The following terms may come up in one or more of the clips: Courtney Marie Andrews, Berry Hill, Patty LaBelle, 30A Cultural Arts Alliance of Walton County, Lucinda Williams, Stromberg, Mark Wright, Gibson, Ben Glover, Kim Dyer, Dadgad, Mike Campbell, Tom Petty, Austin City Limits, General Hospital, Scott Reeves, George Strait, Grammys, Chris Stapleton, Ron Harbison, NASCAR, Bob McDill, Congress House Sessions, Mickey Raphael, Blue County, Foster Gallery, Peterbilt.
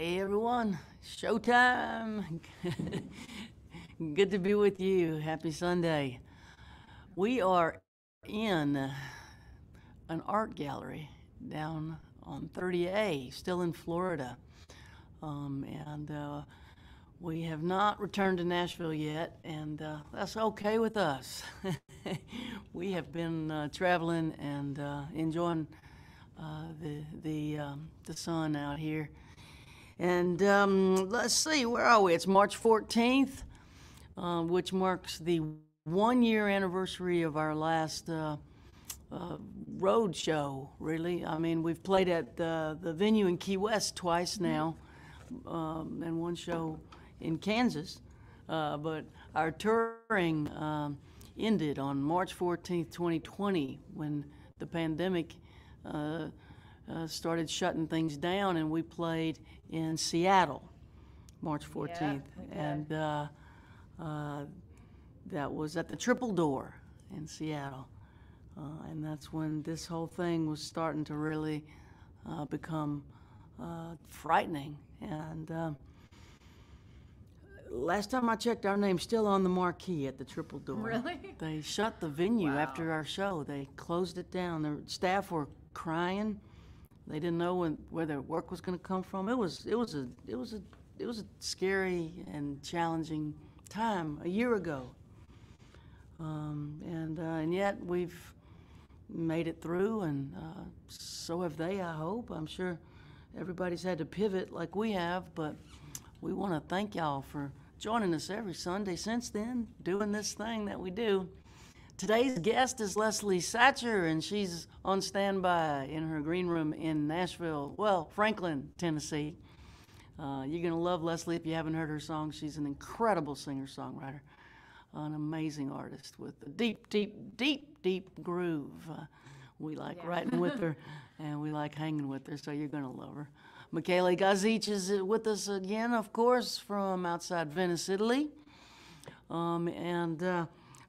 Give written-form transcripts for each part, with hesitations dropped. Hey everyone, showtime. Good to be with you. Happy Sunday. We are in an art gallery down on 30A, still in Florida. We have not returned to Nashville yet, and that's okay with us. We have been traveling and enjoying the sun out here. And let's see, where are we? It's March 14th, which marks the one-year anniversary of our last road show, really. I mean, we've played at the venue in Key West twice now, and one show in Kansas. But our touring ended on March 14th, 2020, when the pandemic started shutting things down, and we played in Seattle, March 14th, and that was at the Triple Door in Seattle, and that's when this whole thing was starting to really become frightening. And last time I checked, our name's still on the marquee at the Triple Door. Really? They shut the venue after our show. They closed it down. The staff were crying. They didn't know where their work was going to come from. It was a scary and challenging time a year ago, and yet we've made it through, and so have they. I hope. I'm sure everybody's had to pivot like we have, but we want to thank y'all for joining us every Sunday since then, doing this thing that we do. Today's guest is Leslie Satcher, and she's on standby in her green room in Nashville, well, Franklin, Tennessee. You're going to love Leslie if you haven't heard her song. She's an incredible singer-songwriter, an amazing artist with a deep, deep, deep, deep groove. We like writing with her, and we like hanging with her, so you're going to love her. Michaela Gazic is with us again, of course, from outside Venice, Italy.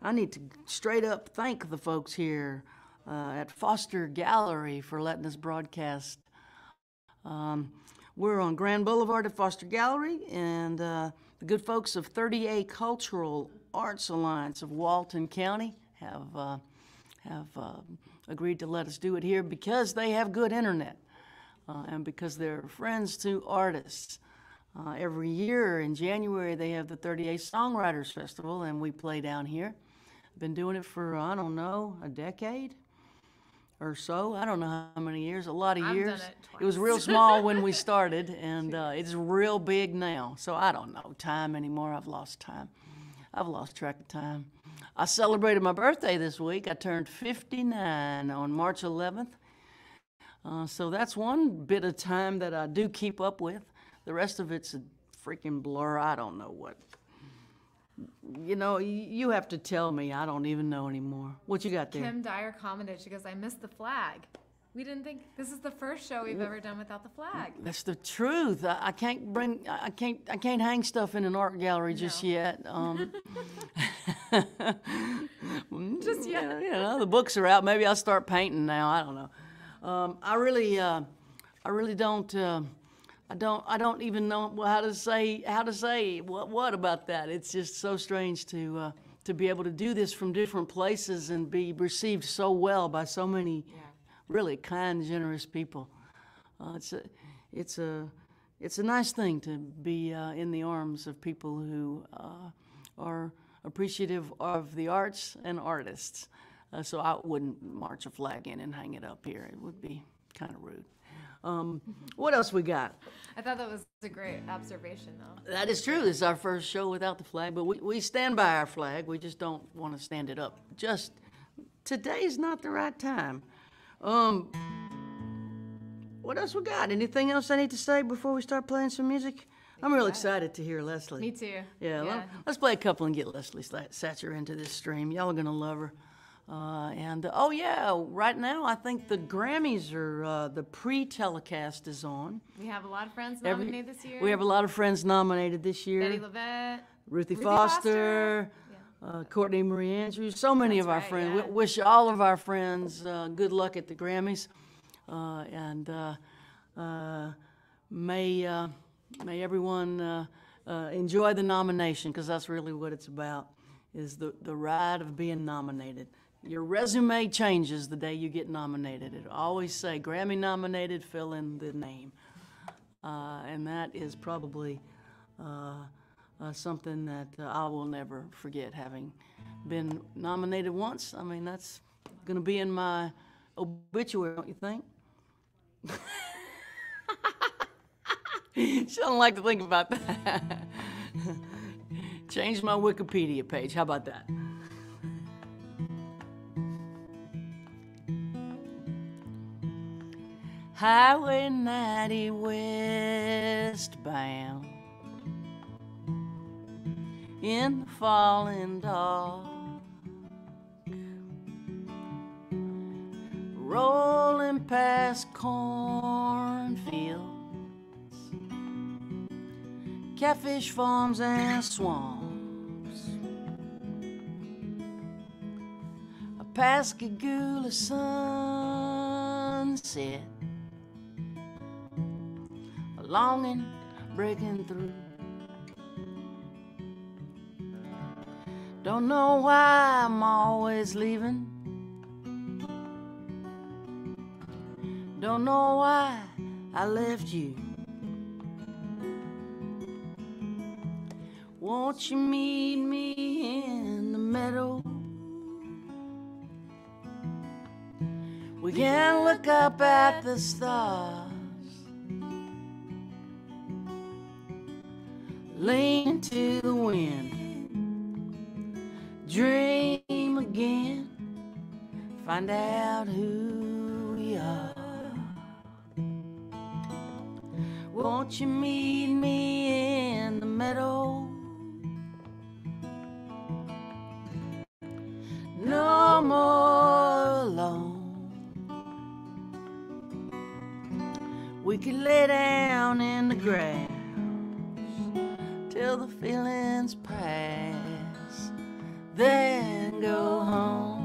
I need to straight up thank the folks here at Foster Gallery for letting us broadcast. We're on Grand Boulevard at Foster Gallery, and the good folks of 30A Cultural Arts Alliance of Walton County have agreed to let us do it here because they have good internet and because they're friends to artists. Every year in January, they have the 30A Songwriters Festival, and we play down here. Been doing it for, I don't know, a decade or so. I don't know how many years, a lot of years. I've done it twice. It was real small when we started, and it's real big now. So I don't know time anymore. I've lost time. I've lost track of time. I celebrated my birthday this week. I turned 59 on March 11th. So that's one bit of time that I do keep up with. The rest of it's a freaking blur. I don't know what. You know, you have to tell me. I don't even know anymore. What you got there? Kim Dyer commented. She goes, I missed the flag. We didn't think this is the first show we've ever done without the flag. That's the truth. I can't bring. I can't hang stuff in an art gallery just yet. Just yet. You know, the books are out. Maybe I'll start painting now. I don't know. I really don't. I don't even know how to say what about that. It's just so strange to be able to do this from different places and be received so well by so many really kind, generous people. It's a nice thing to be in the arms of people who are appreciative of the arts and artists. So I wouldn't march a flag in and hang it up here. It would be kind of rude. What else we got? I thought that was a great observation, though. That is true. This is our first show without the flag, but we stand by our flag. We just don't want to stand it up. Just today's not the right time. What else we got? Anything else I need to say before we start playing some music? I'm real excited to hear Leslie. Me too. Let's play a couple and get Leslie Satcher into this stream. Y'all are going to love her. Right now I think the Grammys are, the pre-telecast is on. We have a lot of friends nominated this year. We have a lot of friends nominated this year. Bettye LaVette. Ruthie Foster. Courtney Marie Andrews. So many of our friends. We wish all of our friends good luck at the Grammys. May May everyone enjoy the nomination, because that's really what it's about, is the ride of being nominated. Your resume changes the day you get nominated. It always say Grammy nominated, fill in the name. And that is probably something that I will never forget, having been nominated once. I mean, that's going to be in my obituary, don't you think? She don't like to think about that. Change my Wikipedia page, how about that? Highway 90 westbound, in the falling dark, rolling past cornfields, catfish farms and swamps, a Pascagoula sunset, a longing breaking through. Don't know why I'm always leaving. Don't know why I left you. Won't you meet me in the meadow? We can look up at the stars, lean to the wind, dream again, find out who we are. Won't you meet me in the meadow? No more alone. We could lay down in the grass till the feelings pass, then go home.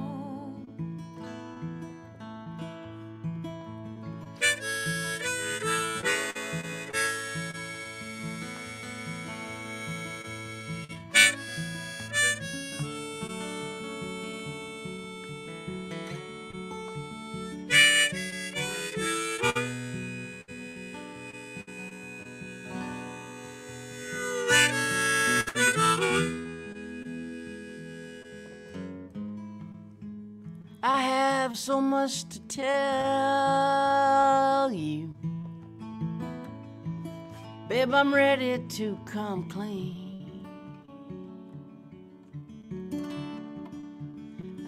So much to tell you, babe, I'm ready to come clean.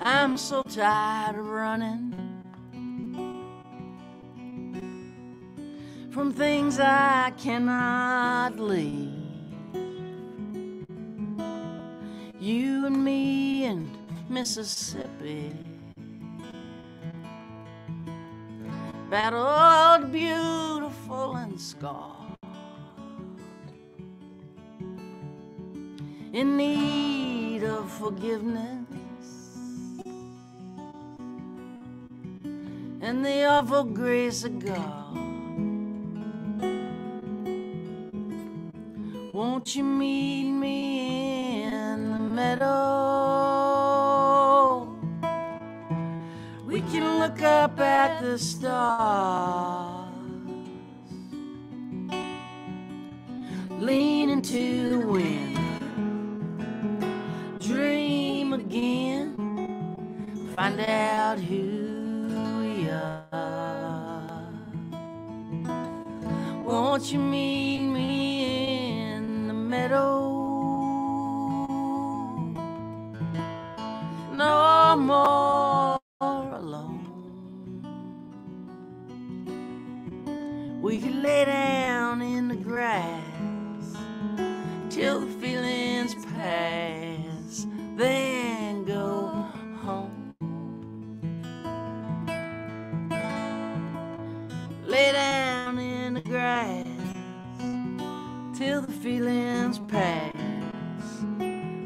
I'm so tired of running from things I cannot leave. You and me and Mississippi, battled, beautiful and scarred, in need of forgiveness and the awful grace of God. Won't you meet me in the meadow? We can look up at the stars, lean into the wind, dream again, find out who we are. Won't you meet me in the meadow? No more alone. We could lay down in the grass till the feelings pass, then go home. Lay down in the grass till the feelings pass,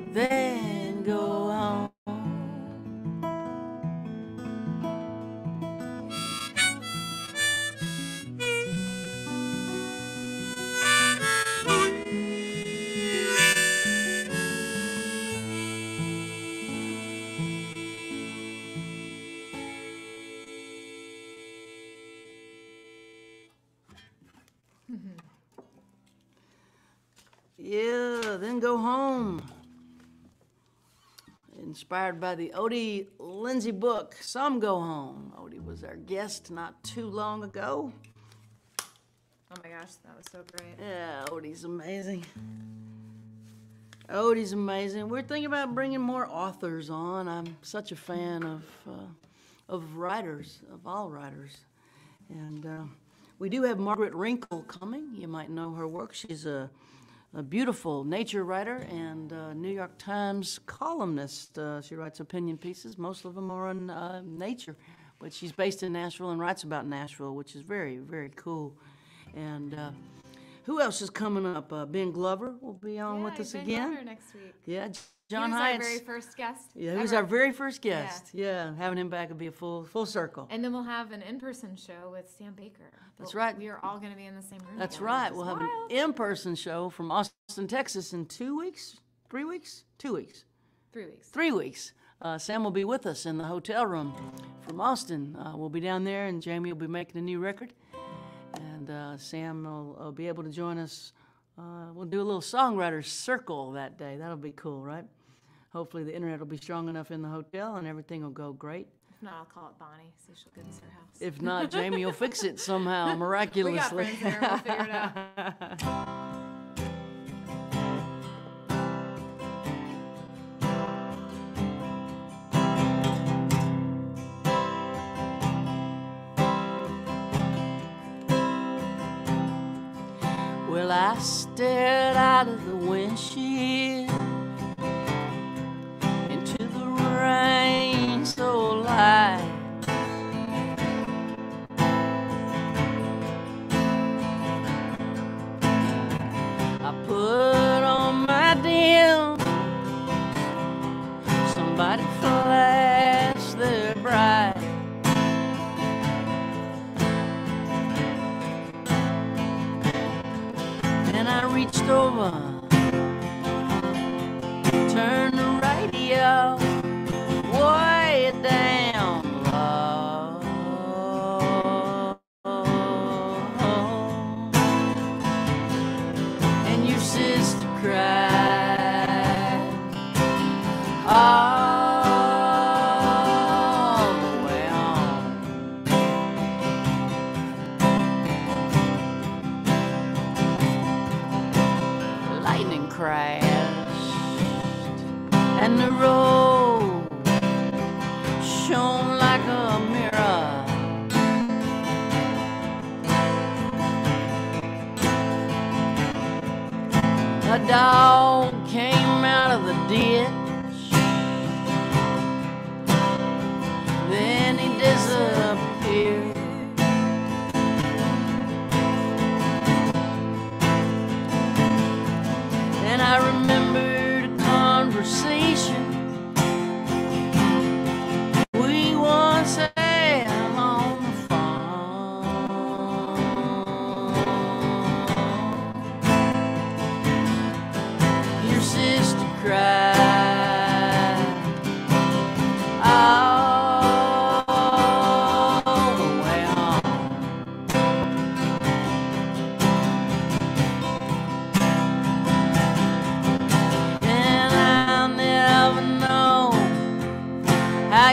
then go home. Yeah, then go home. Inspired by the Odie Lindsay book, Some Go Home. Odie was our guest not too long ago. Oh my gosh, that was so great. Yeah, Odie's amazing. Odie's amazing. We're thinking about bringing more authors on. I'm such a fan of writers, of all writers. And we do have Margaret Wrinkle coming. You might know her work. She's a beautiful nature writer and New York Times columnist. She writes opinion pieces. Most of them are on nature, but she's based in Nashville and writes about Nashville, which is very, very cool. And who else is coming up? Ben Glover will be on with us again. Glover next week. Yeah, John Hiatt. He was our very first guest. Yeah, he was our very first guest. Yeah, having him back would be a full circle. And then we'll have an in-person show with Sam Baker. That's right. We are all going to be in the same room. That's right. We'll have an in-person show from Austin, Texas in 2 weeks, 3 weeks, 2 weeks. 3 weeks. 3 weeks. Sam will be with us in the hotel room from Austin. We'll be down there, and Jaimee will be making a new record. And Sam will be able to join us. We'll do a little songwriter's circle that day. That'll be cool, right? Hopefully the internet will be strong enough in the hotel and everything will go great. If not, I'll call it Bonnie, see if she'll get us her house. If not, Jaimee will fix it somehow, miraculously. We got friends there, we'll figure it out. Well, I stared out of the windshield into the rain so light. I put on my dim. Somebody flashed their bright. Reached over, turned the radio way down low, and your sister cried. And the road shone like a mirror. A dog came out of the ditch, then he disappeared. And I remembered a conversation we once had on the phone. Your sister cried. Oh.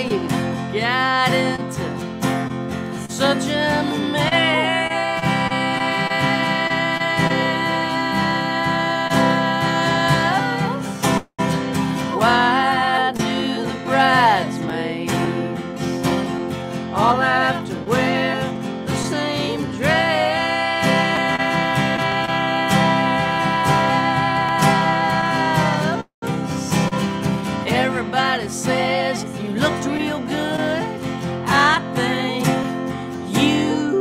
You got into such a mess. Why do the bridesmaids all have to wear the same dress? Everybody says, looked real good, I think you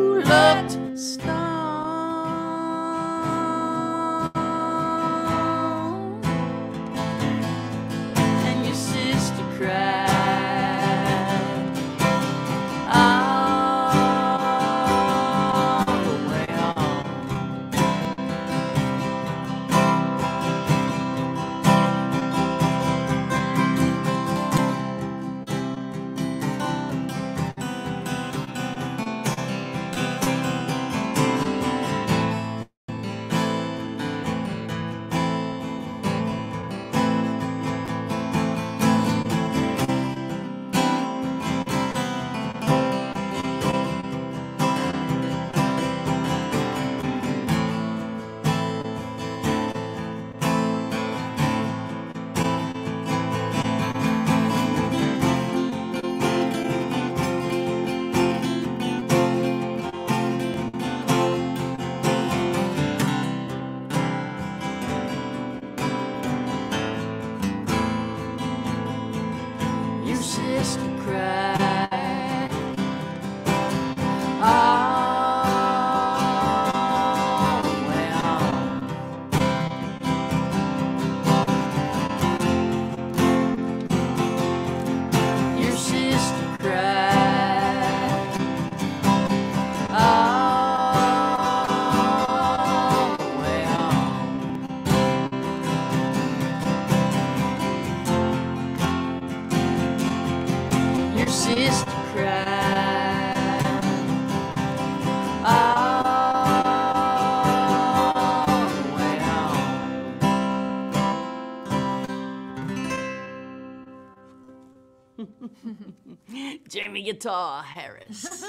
Jaimee Guitar Harris.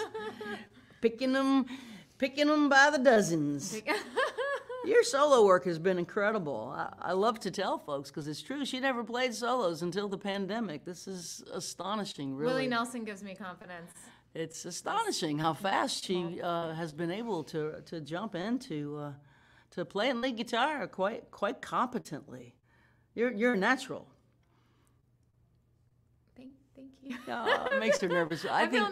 picking them by the dozens. Your solo work has been incredible. I love to tell folks, because it's true, she never played solos until the pandemic. This is astonishing, really. Willie Nelson gives me confidence. It's astonishing how fast she has been able to jump into to play and lead guitar quite competently. You're a natural. Thank you. Oh, it makes her nervous. I feel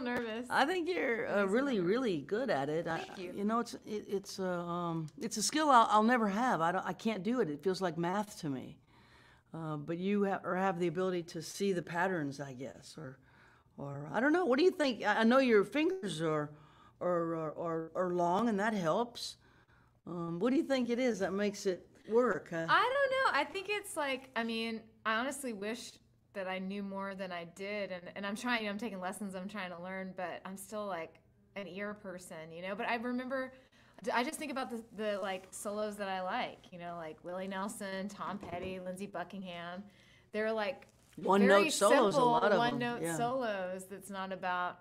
nervous. I think you're really good at it. Thank you. You know, it's a skill I'll never have. I can't do it. It feels like math to me. But you have the ability to see the patterns, I guess, or I don't know. What do you think? I know your fingers are long, and that helps. What do you think it is that makes it work? I don't know. I think it's like, I mean, I honestly wish that I knew more than I did, and I'm trying, you know, I'm taking lessons, I'm trying to learn, but I'm still like an ear person, you know. But I remember, I just think about the like solos that I like, you know, like Willie Nelson, Tom Petty, Lindsey Buckingham. They're like one note solos, a lot of them. One note solos that's not about,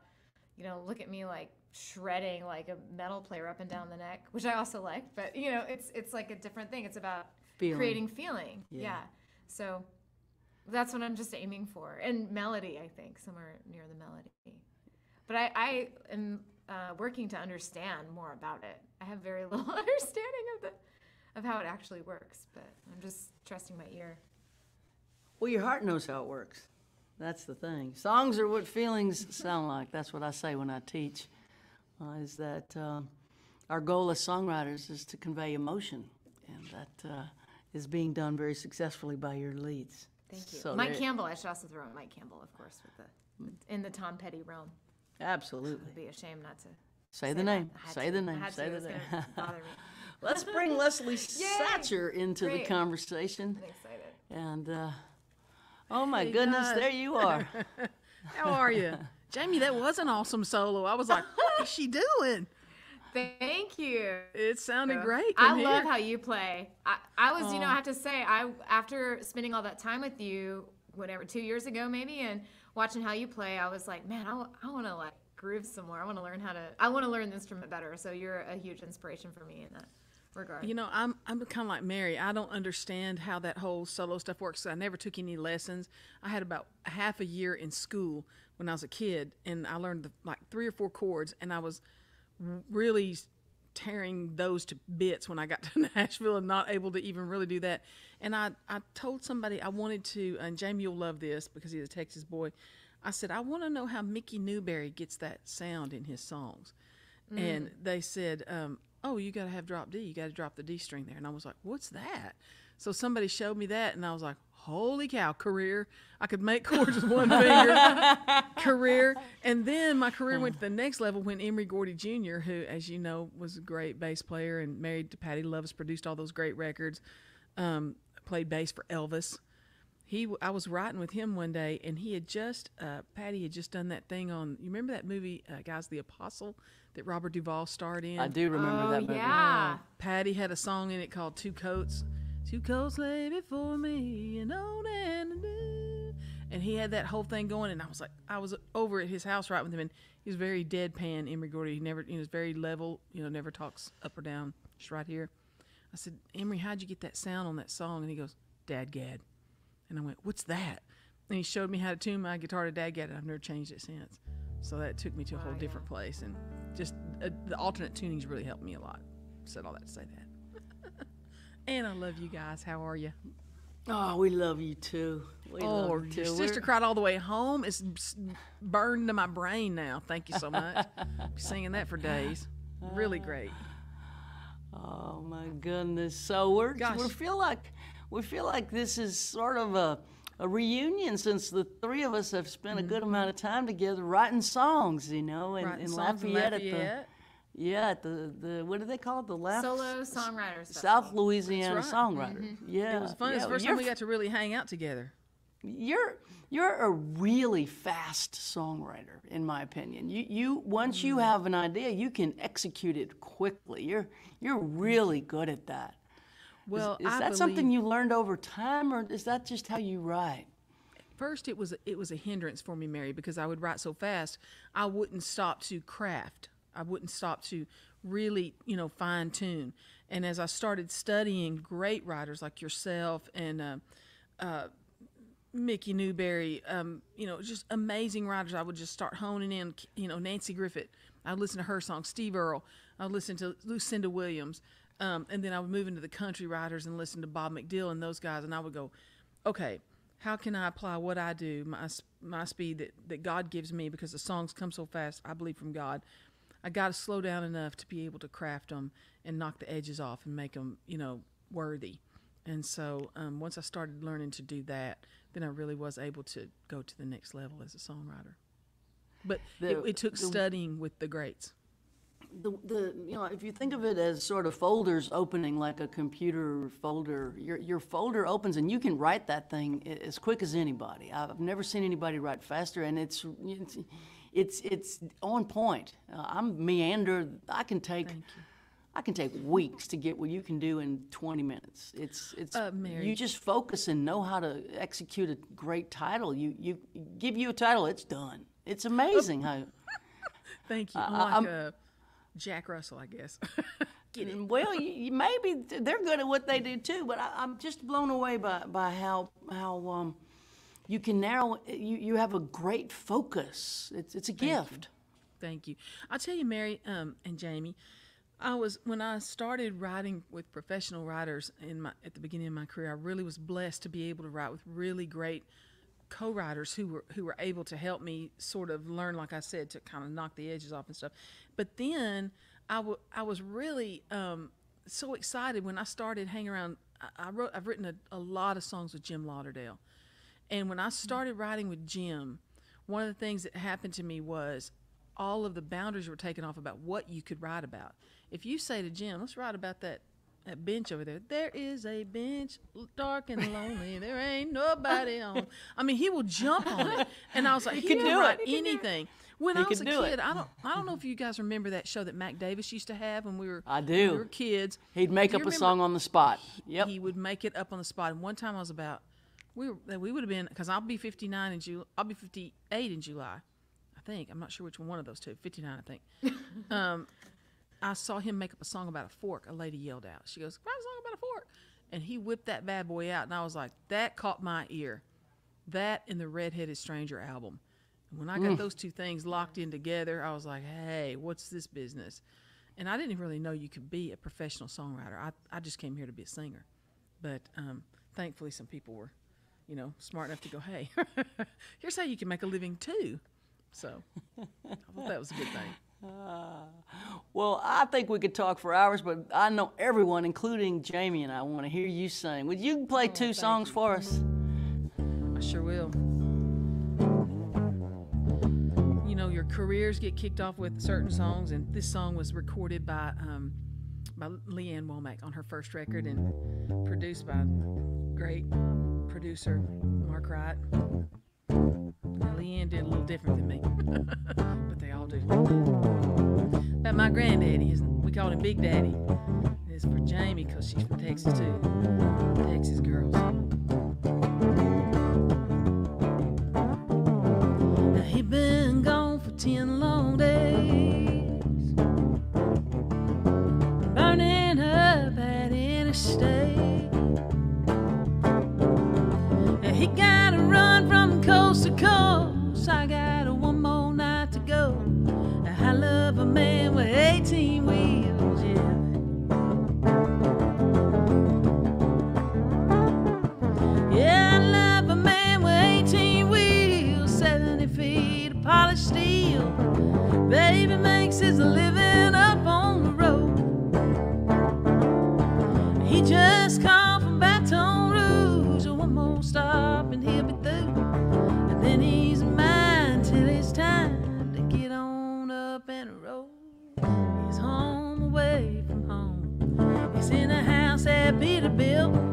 you know, look at me like shredding like a metal player up and down the neck, which I also like, but you know, it's like a different thing. It's about creating feeling. Yeah. So that's what I'm just aiming for. And melody, I think, somewhere near the melody. But I am working to understand more about it. I have very little understanding of how it actually works, but I'm just trusting my ear. Well, your heart knows how it works. That's the thing. Songs are what feelings sound like. That's what I say when I teach, is that our goal as songwriters is to convey emotion, and that is being done very successfully by your leads. Thank you. So Mike Campbell, I should also throw in Mike Campbell, of course, in the Tom Petty realm. Absolutely. It would be a shame not to say the name. Say the name. Say the name. Let's bring Leslie Satcher into the conversation. I'm excited. And oh my goodness, there you are. How are you? Jaimee, that was an awesome solo. I was like, what is she doing? Thank you. It sounded great. I love how you play. I was, you know, I have to say, after spending all that time with you, whatever, 2 years ago maybe, and watching how you play, I was like, man, I want to like groove some more. I want to learn the instrument better. So you're a huge inspiration for me in that regard. You know, I'm kind of like Mary. I don't understand how that whole solo stuff works. So I never took any lessons. I had about half a year in school when I was a kid, and I learned like 3 or 4 chords, and I was really tearing those to bits when I got to Nashville and not able to even really do that. And I told somebody I wanted to, and Jaimee, you'll love this because he's a Texas boy. I said, I want to know how Mickey Newberry gets that sound in his songs. Mm. And they said, oh, you got to have drop D. You got to drop the D string there. And I was like, what's that? So somebody showed me that, and I was like, holy cow, career. I could make chords with one finger. Career. And then my career went to the next level when Emory Gordy Jr., who, as you know, was a great bass player and married to Patty LaBelle, produced all those great records, played bass for Elvis. I was writing with him one day, and he had just, Patty had just done that thing on, you remember that movie, guys, The Apostle, that Robert Duvall starred in? I do remember that movie. Yeah. Patty had a song in it called Two Coats. Two coats lay before me, and on and do. And he had that whole thing going, and I was like, I was over at his house writing with him, and he was very deadpan, Emory Gordy. He was very level, you know, never talks up or down, just right here. I said, Emory, how'd you get that sound on that song? And he goes, Dadgad. And I went, what's that? And he showed me how to tune my guitar to Dadgad, and I've never changed it since. So that took me to a whole different place, and just the alternate tunings really helped me a lot. Said all that to say that. And I love you guys. How are you? Oh, we love you too. We love you too. Your sister cried all the way home. It's burned to my brain now. Thank you so much. Singing that for days. Really great. Oh my goodness. So we feel like this is sort of a reunion, since the three of us have spent a good amount of time together writing songs, you know, in Lafayette. At the what do they call it? The Solo Songwriters Festival. South Louisiana Songwriter. Mm-hmm. Yeah, it was fun. Yeah, it's the first time we got to really hang out together. You're a really fast songwriter, in my opinion. Once you have an idea, you can execute it quickly. You're really good at that. Well, is that something you learned over time, or is that just how you write? First, it was a hindrance for me, Mary, because I would write so fast, I wouldn't stop to craft. I wouldn't stop to really, fine tune. And as I started studying great writers like yourself and Mickey Newberry, just amazing writers, I would just start honing in. Nancy Griffith, I'd listen to her songs. Steve Earle, I'd listen to Lucinda Williams. And then I would move into the country writers and listen to Bob McDill and those guys. And I would go, okay, how can I apply what I do, my speed that God gives me, because the songs come so fast, I believe from God. I got to slow down enough to be able to craft them and knock the edges off and make them, worthy. And so once I started learning to do that, then I really was able to go to the next level as a songwriter. But it took studying with the greats. If you think of it as sort of folders opening, like a computer folder, your folder opens and you can write that thing as quick as anybody. I've never seen anybody write faster, and it's on point. I'm meander. I can take weeks to get what you can do in 20 minutes. Mary, you just focus and know how to execute a great title. You give you a title, it's done. It's amazing how. Thank you. I'm like Jack Russell, I guess. Well, maybe they're good at what they do too. But I'm just blown away by how you can narrow. You have a great focus. It's a gift. Thank you. I'll tell you, Mary and Jaimee, when I started writing with professional writers at the beginning of my career, I really was blessed to be able to write with really great co-writers who were able to help me sort of learn, like I said, to kind of knock the edges off and stuff. But then I was really so excited when I started hanging around. I've written a lot of songs with Jim Lauderdale, and when I started writing with Jim, one of the things that happened to me was all of the boundaries were taken off about what you could write about. If you say to Jim, let's write about that bench over there. There is a bench, dark and lonely. There ain't nobody on. I mean, he will jump on it. And I was like, he can do write anything. When I was a kid, I don't know if you guys remember that show that Mac Davis used to have when we were kids. He'd make up a song on the spot. Yep. He would make it up on the spot. And one time I was about, we would have been, because I'll be 59 in July. I'll be 58 in July, I think. I'm not sure which one of those two. 59, I think. I saw him make up a song about a fork. A lady yelled out. She goes, write a song about a fork. And he whipped that bad boy out. And I was like, that caught my ear. That and the Redheaded Stranger album. And when I got those two things locked in together, I was like, hey, what's this business? And I didn't really know you could be a professional songwriter. I just came here to be a singer. But thankfully some people were, smart enough to go, hey, here's how you can make a living too. So I thought that was a good thing. Well, I think we could talk for hours, but I know everyone, including Jaimee, and I want to hear you sing. Would you play two songs for us? I sure will. Your careers get kicked off with certain songs, and this song was recorded by Leanne Womack on her first record and produced by great producer Mark Wright. Leanne did a little different than me, but they all do. About my granddaddy, we called him Big Daddy. And it's for Jaimee, because she's from Texas too. Texas girls. Now he been gone for 10 long days, burning up at interstate. Now he gotta run from coast to coast. I got one more night to go. I love a man with 18 wheels, yeah. makes his living up on the road. He just come from Baton Rouge, one more stop and he'll be through. And then he's mine till it's time to get on up and roll. He's home away from home. He's in a house at Peterbilt.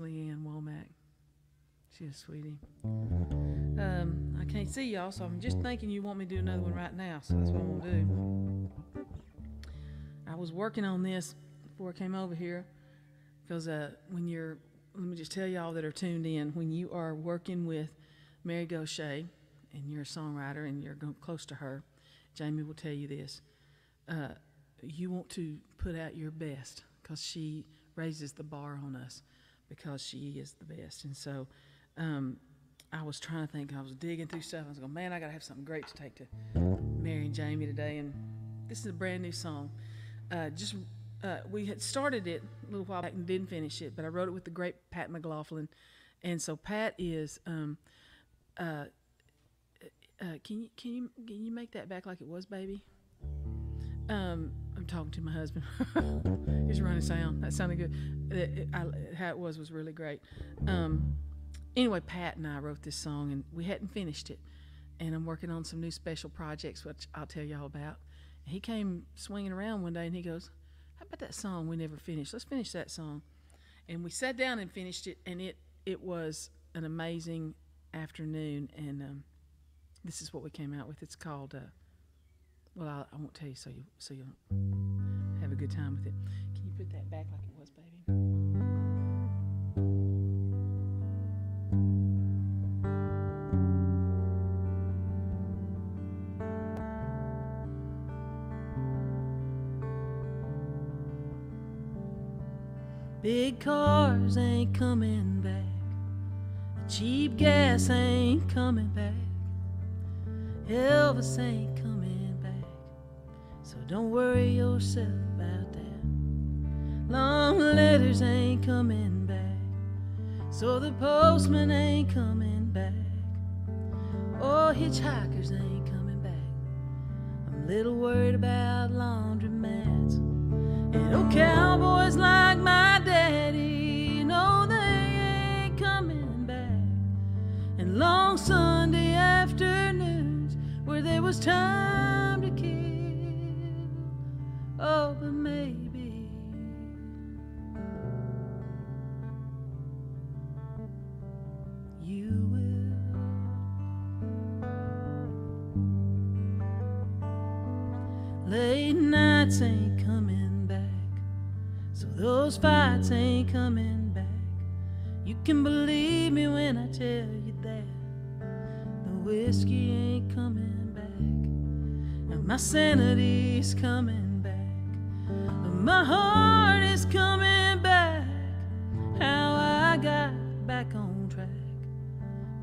Leanne Womack. She's a sweetie. I can't see y'all, so I'm just thinking you want me to do another one right now, so that's what I'm going to do. I was working on this before I came over here because let me just tell y'all that are tuned in, when you are working with Mary Gauthier and you're a songwriter and you're close to her, Jaimee will tell you this, you want to put out your best because she raises the bar on us, because she is the best. And so I was trying to think, I was digging through stuff. I was going, man, I got to have something great to take to Mary and Jaimee today. And this is a brand new song. We had started it a little while back and didn't finish it, but I wrote it with the great Pat McLaughlin. And so Pat is, can you make that back like it was, baby? I'm talking to my husband. He's running sound. That sounded good. How it was really great. Anyway, Pat and I wrote this song, and we hadn't finished it. And I'm working on some new special projects, which I'll tell y'all about. And he came swinging around one day, and he goes, how about that song we never finished? Let's finish that song. And we sat down and finished it, and it was an amazing afternoon. And this is what we came out with. It's called... well, I won't tell you, so you'll have a good time with it. Can you put that back like it was, baby? Big cars ain't coming back. Cheap gas ain't coming back. Elvis ain't coming back. So don't worry yourself about that. Long letters ain't coming back. So the postman ain't coming back. Oh, hitchhikers ain't coming back. I'm a little worried about laundromats. And oh, cowboys like my daddy, no, they ain't coming back. And long Sunday afternoons where there was time to kill. Oh, but maybe you will. Late nights ain't coming back, so those fights ain't coming back. You can believe me when I tell you that the whiskey ain't coming back, and my sanity's coming back, and my heart is coming back. How I got back on track,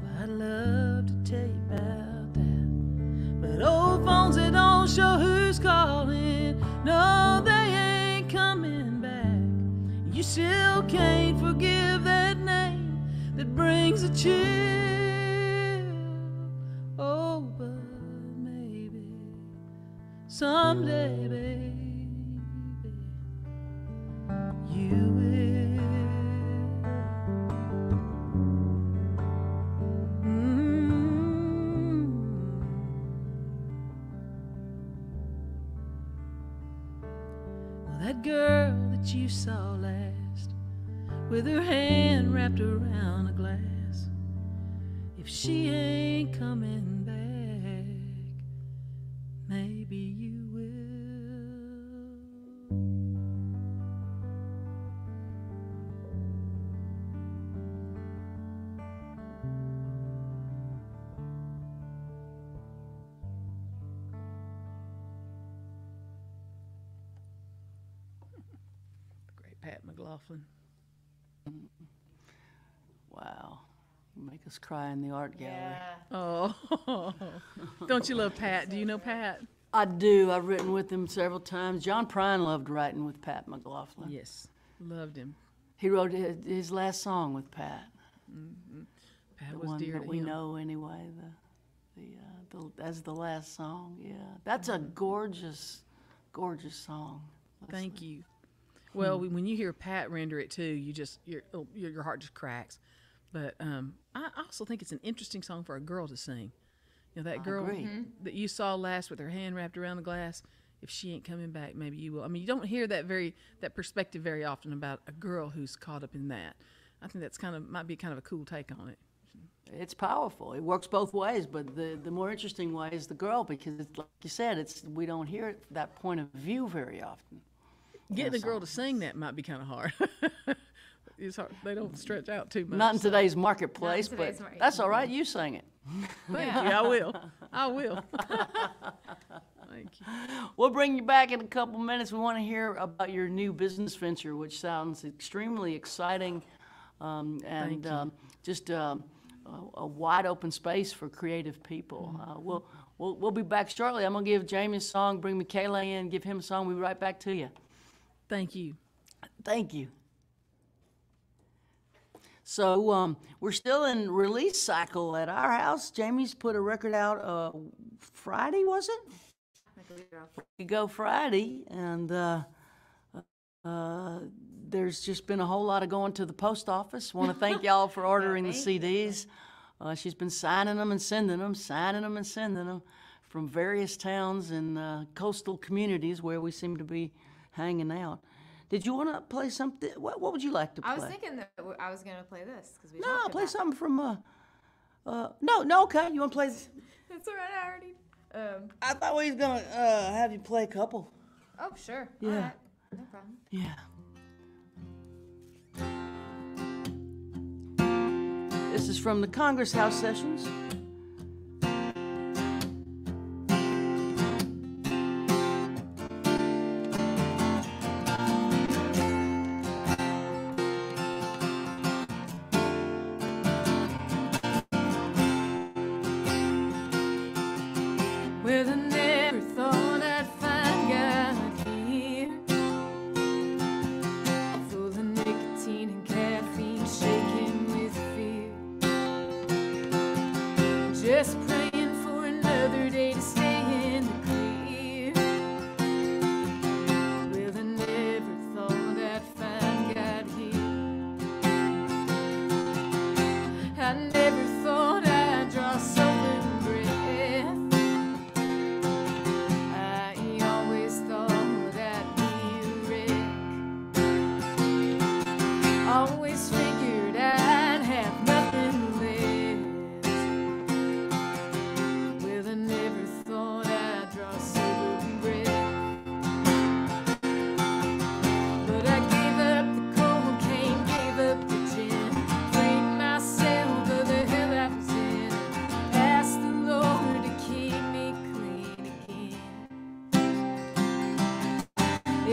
well, I'd love to tell you about that, but old phones that don't show who's calling, no, they ain't coming back. You still can't forgive that name that brings a chill. Oh, but maybe someday, baby, you will. Girl that you saw last with her hand wrapped around a glass, if she ain't coming back, maybe you McLaughlin. Wow, you make us cry in the art gallery. Yeah. Oh, don't you love Pat? Do you know Pat? I do. I've written with him several times. John Prine loved writing with Pat McLaughlin. Yes, loved him. He wrote his last song with Pat. Mm-hmm. Pat was dear to him. The one that we know anyway. That's the last song. Yeah, that's a gorgeous, gorgeous song. Thank you. Well, when you hear Pat render it too, you just your heart just cracks. But I also think it's an interesting song for a girl to sing. You know, that girl that you saw last with her hand wrapped around the glass. If she ain't coming back, maybe you will. I mean, you don't hear that perspective very often about a girl who's caught up in that. I think that's might be kind of a cool take on it. It's powerful. It works both ways, but the more interesting way is the girl, because it's, like you said, we don't hear it from that point of view very often. Getting a girl to sing that might be kind of hard. It's hard. They don't stretch out too much. Not in today's marketplace, but that's all right. You sing it. Thank you. I will. I will. Thank you. We'll bring you back in a couple minutes. We want to hear about your new business venture, which sounds extremely exciting, and just a wide open space for creative people. We'll be back shortly. I'm going to give Jaimee a song, bring Michaela in, give him a song. We'll be right back to you. Thank you. Thank you. So we're still in release cycle at our house. Jaimee's put a record out Friday, was it? We go Friday, and there's just been a whole lot of going to the post office. Want to thank y'all for ordering the CDs. She's been signing them and sending them, from various towns and coastal communities where we seem to be hanging out. Did you want to play something? What would you like to play? I was thinking that I was going to play this. Play something from, okay. You want to play this? That's all right, I already. I thought we was going to have you play a couple. Oh, sure. Yeah. All right. No problem. Yeah. This is from the Congress House Sessions.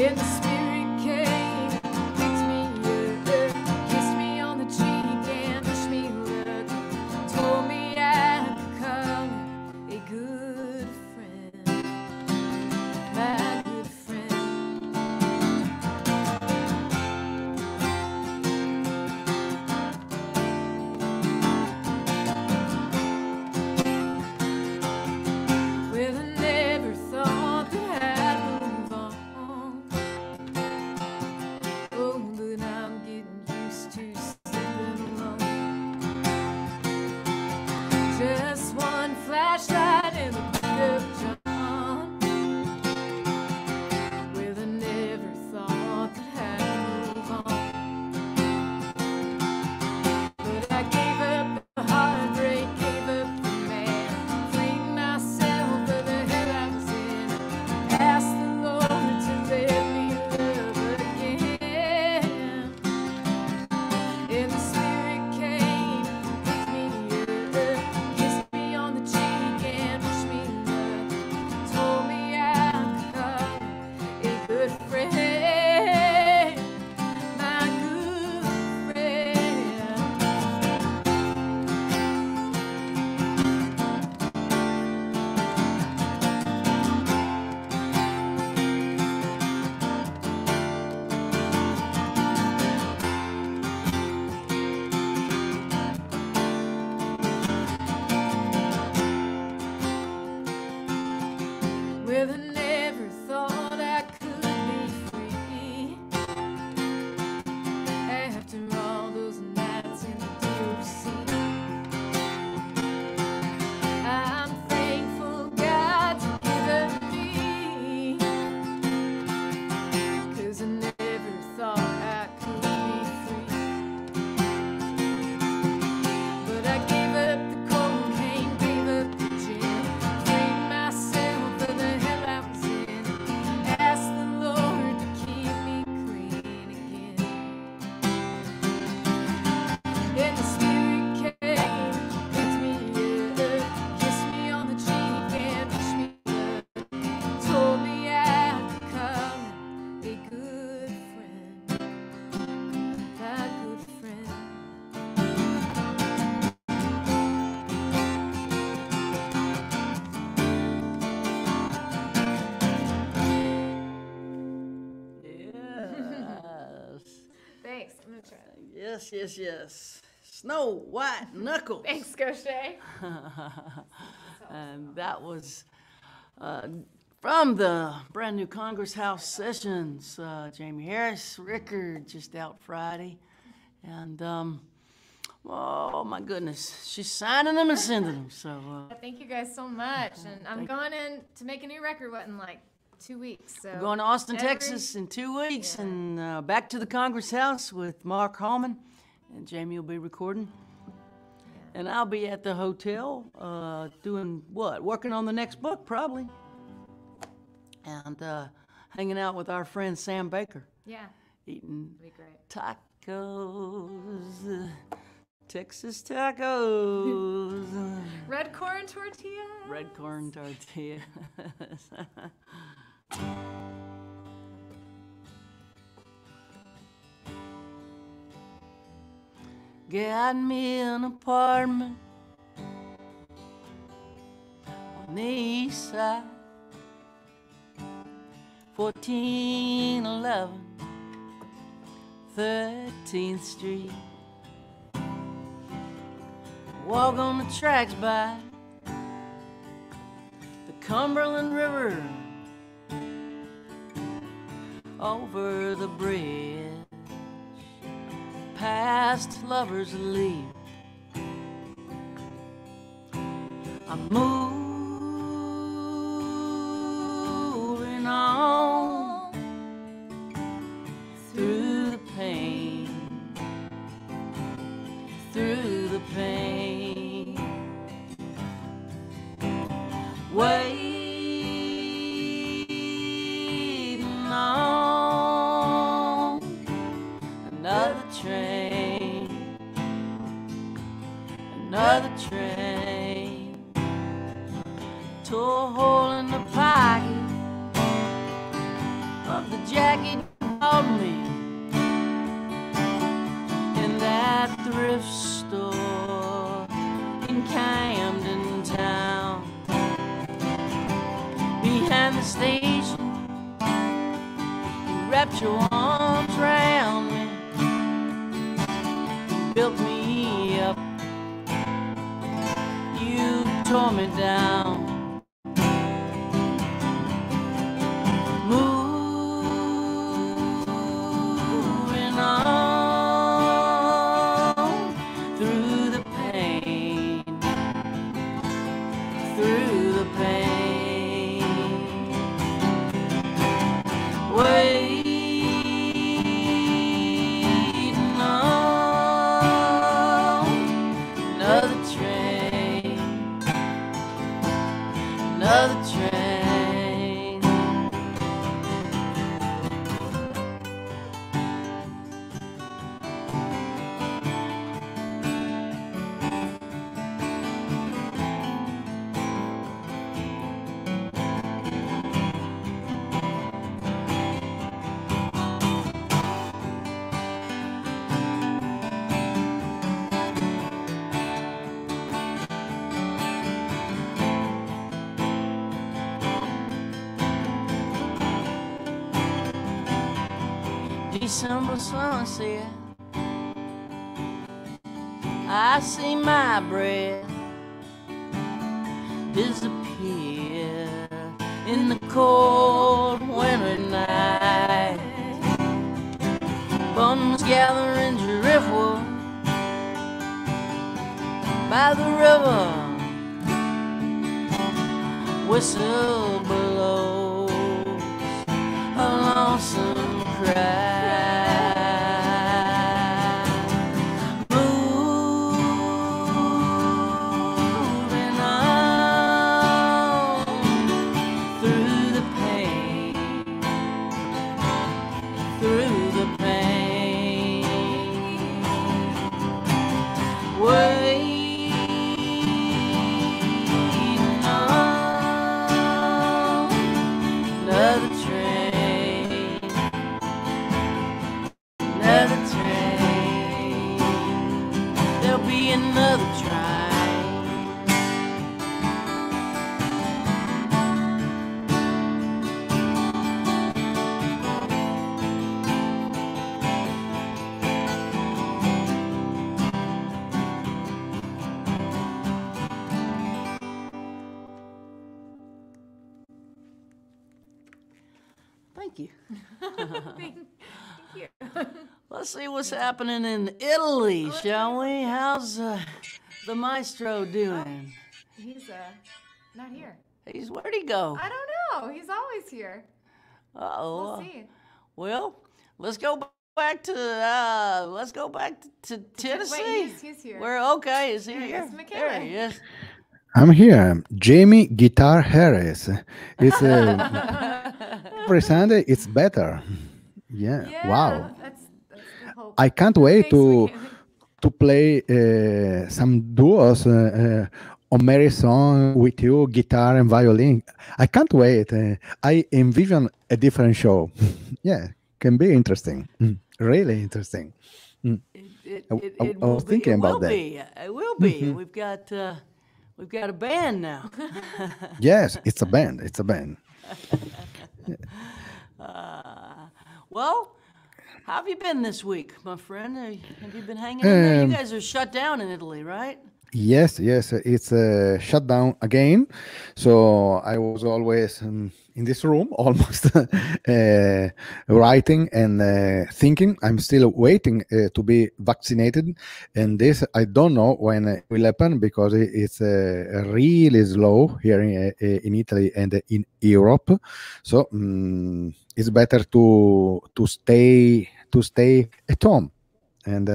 Yeah, the spirit came, picked me up, kissed me on the cheek and pushed me up, told me I'd become a good friend, my good friend. Well, I never thought that Yes. Snow White Knuckles. Thanks, Gaucher. And that was from the brand new Congress House Sessions. Jaimee Harris record just out Friday. And, oh, my goodness. She's signing them and sending them. So, thank you guys so much. And I'm going in to make a new record, what, in like 2 weeks. So we're going to Austin, Texas in 2 weeks, yeah. And back to the Congress House with Mark Hallman. And Jaimee will be recording. Yeah. And I'll be at the hotel doing what? Working on the next book, probably. And hanging out with our friend Sam Baker. Yeah. Eating tacos. Texas tacos. Red corn tortilla. Red corn tortilla. Got me an apartment on the east side, 1411 13th Street. Walk on the tracks by the Cumberland River, over the bridge, past Lover's Leap. I'm moving on through the pain, through the pain. Wait. Another train, jacket called me in that thrift store in Camden Town, behind the station. You wrapped your arms round me, you built me up, you tore me down. December sunset, I see my breath disappear in the cold winter night. Bums gather in driftwood by the river. Whistle blows a lonesome cry. Let's see what's happening in Italy, shall we? How's the maestro doing? Oh, he's not here. He's, where'd he go? I don't know. He's always here. Uh-oh. We'll see. Well, let's go back to Tennessee. Wait, he's here. Where? Okay, is he here? There he is. I'm here. Jaimee Guitar Harris. It's every Sunday. It's better. Yeah. Wow. I can't wait to play some duos on Mary's song with you, guitar and violin. I can't wait. I envision a different show. Yeah, can be interesting. Really interesting. I was thinking about that. It will be. Mm-hmm. We've got a band now. Yes, it's a band. It's a band. Well. How have you been this week, my friend? Have you been hanging in there? You guys are shut down in Italy, right? Yes, yes. It's shut down again. So I was always in this room, almost writing and thinking. I'm still waiting to be vaccinated. And this, I don't know when it will happen, because it's really slow here in Italy and in Europe. So it's better to stay at home and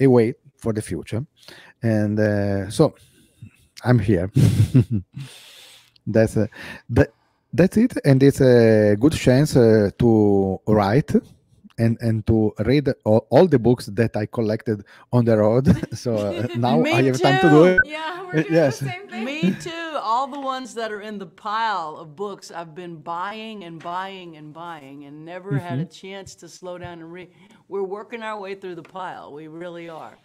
wait for the future, and so I'm here. That's it, and it's a good chance to write and to read all the books that I collected on the road. So now I have time to do it. Yeah, we're doing the same thing. Me too. All all the ones that are in the pile of books I've been buying and buying and buying and never had a chance to slow down and read. We're working our way through the pile. We really are.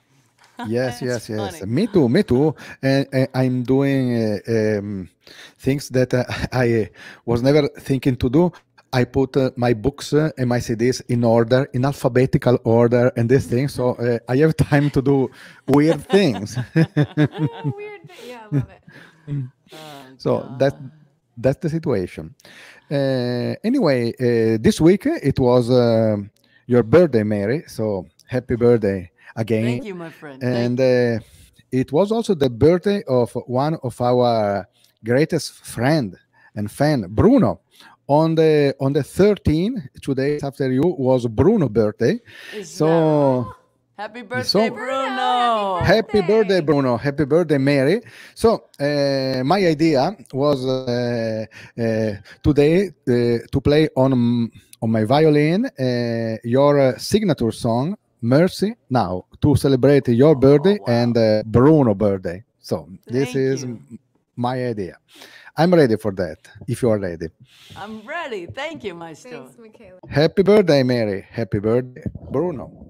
Yes, yes, yes. Funny. Me too, me too. And I'm doing things that I was never thinking to do. I put my books and my CDs in order, in alphabetical order, and this thing. So I have time to do weird things. Weird, yeah, I love it. So God. That's the situation. Anyway, this week it was your birthday, Mary. So happy birthday again. Thank you, my friend. And it was also the birthday of one of our greatest friend and fan, Bruno. On the 13th, 2 days after you, was Bruno's birthday. So happy birthday, so, Bruno! Happy birthday, Bruno! Happy birthday, Mary! So my idea was today to play on my violin your signature song "Mercy Now" to celebrate your birthday and Bruno's birthday. So this is my idea. I'm ready for that, if you are ready. I'm ready. Thank you, Maestro. Thanks, Michaela. Happy birthday, Mary. Happy birthday, Bruno.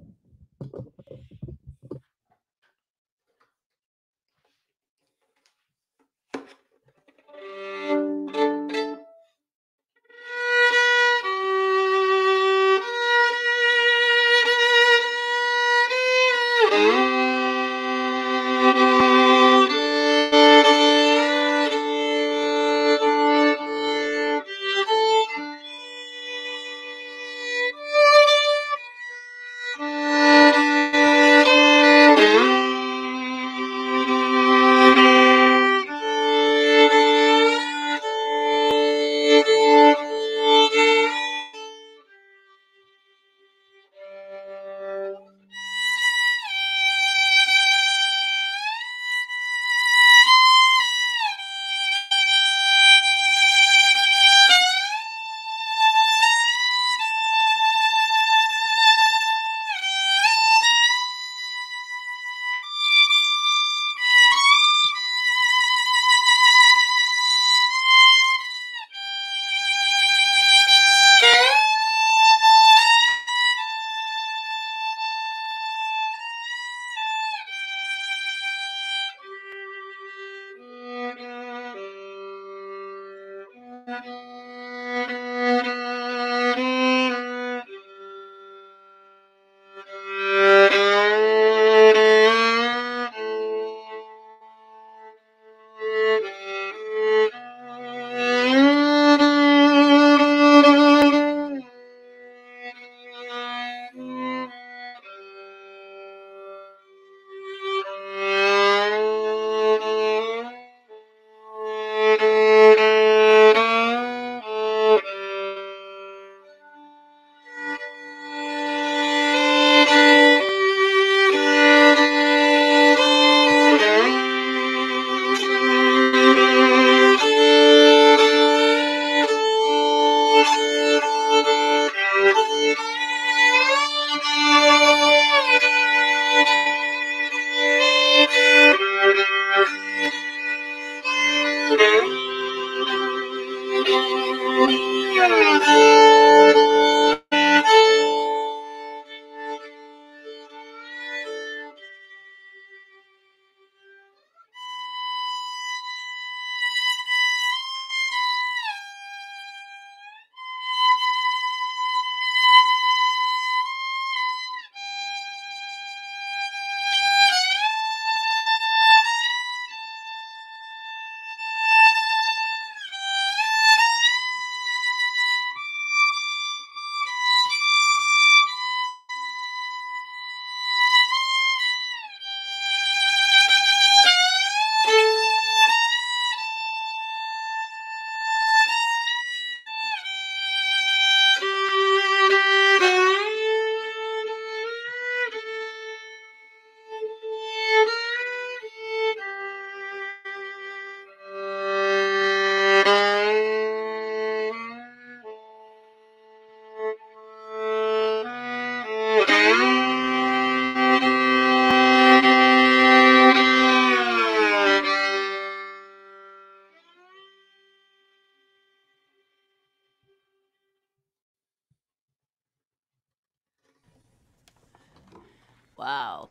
Wow.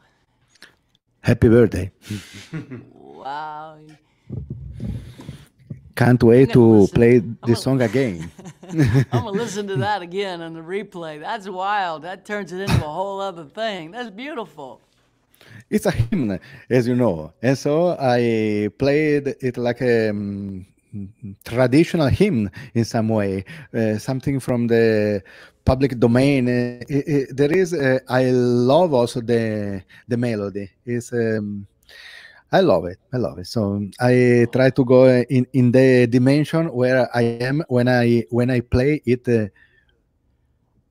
Happy birthday. Wow. Can't wait to play this song again. I'm going to listen to that again on the replay. That's wild. That turns it into a whole other thing. That's beautiful. It's a hymn, as you know. And so I played it like a traditional hymn in some way, something from the public domain. I love also the melody. It's, I love it. I love it. So I try to go in the dimension where I am when I play it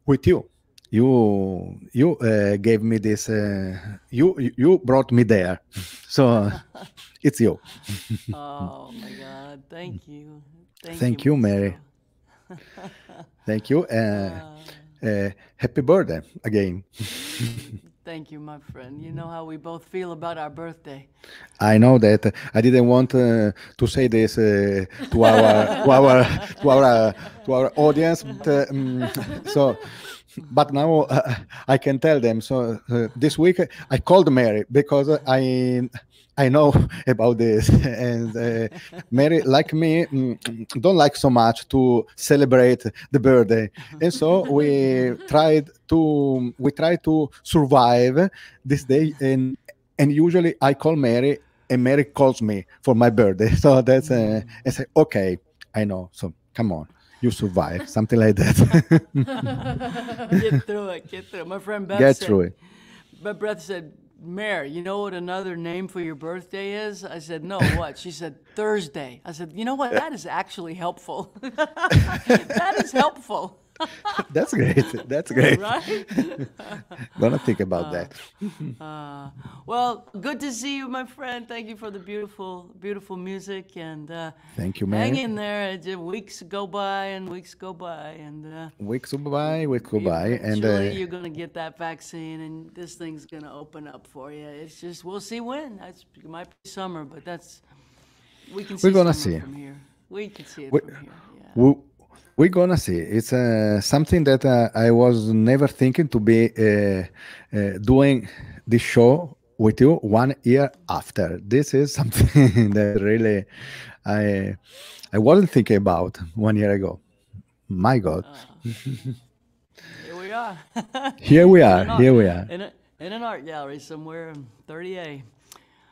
with you. You gave me this. You brought me there. So it's you. Oh my God! Thank you. Thank you, Mary. Thank you. Happy birthday again. Thank you, my friend. You know how we both feel about our birthday. I know that. I didn't want to say this to our audience. But, but now I can tell them. So this week I called Mary because I know about this, and Mary, like me, don't like so much to celebrate the birthday, and so we try to survive this day, and usually I call Mary, and Mary calls me for my birthday. So that's I say, okay, I know. So come on. You survive, something like that. Get through it, get through it. My friend Beth said, Mary, you know what another name for your birthday is? I said, no, what? She said, Thursday. I said, you know what? That is actually helpful. That is helpful. That's great. That's great. Right? Gonna think about that. Well, good to see you, my friend. Thank you for the beautiful, beautiful music. And thank you, man. Hang in there. Weeks go by and weeks go by. And weeks go by. And you're gonna get that vaccine, and this thing's gonna open up for you. It's just we'll see when. It might be summer, but that's we're gonna see from here. We can see it from here. Yeah. We're gonna see. It's something that I was never thinking to be doing this show with you 1 year after. This is something that really I wasn't thinking about 1 year ago. My God. Here we are. Here we are. Here we are. In an art gallery somewhere in 30A.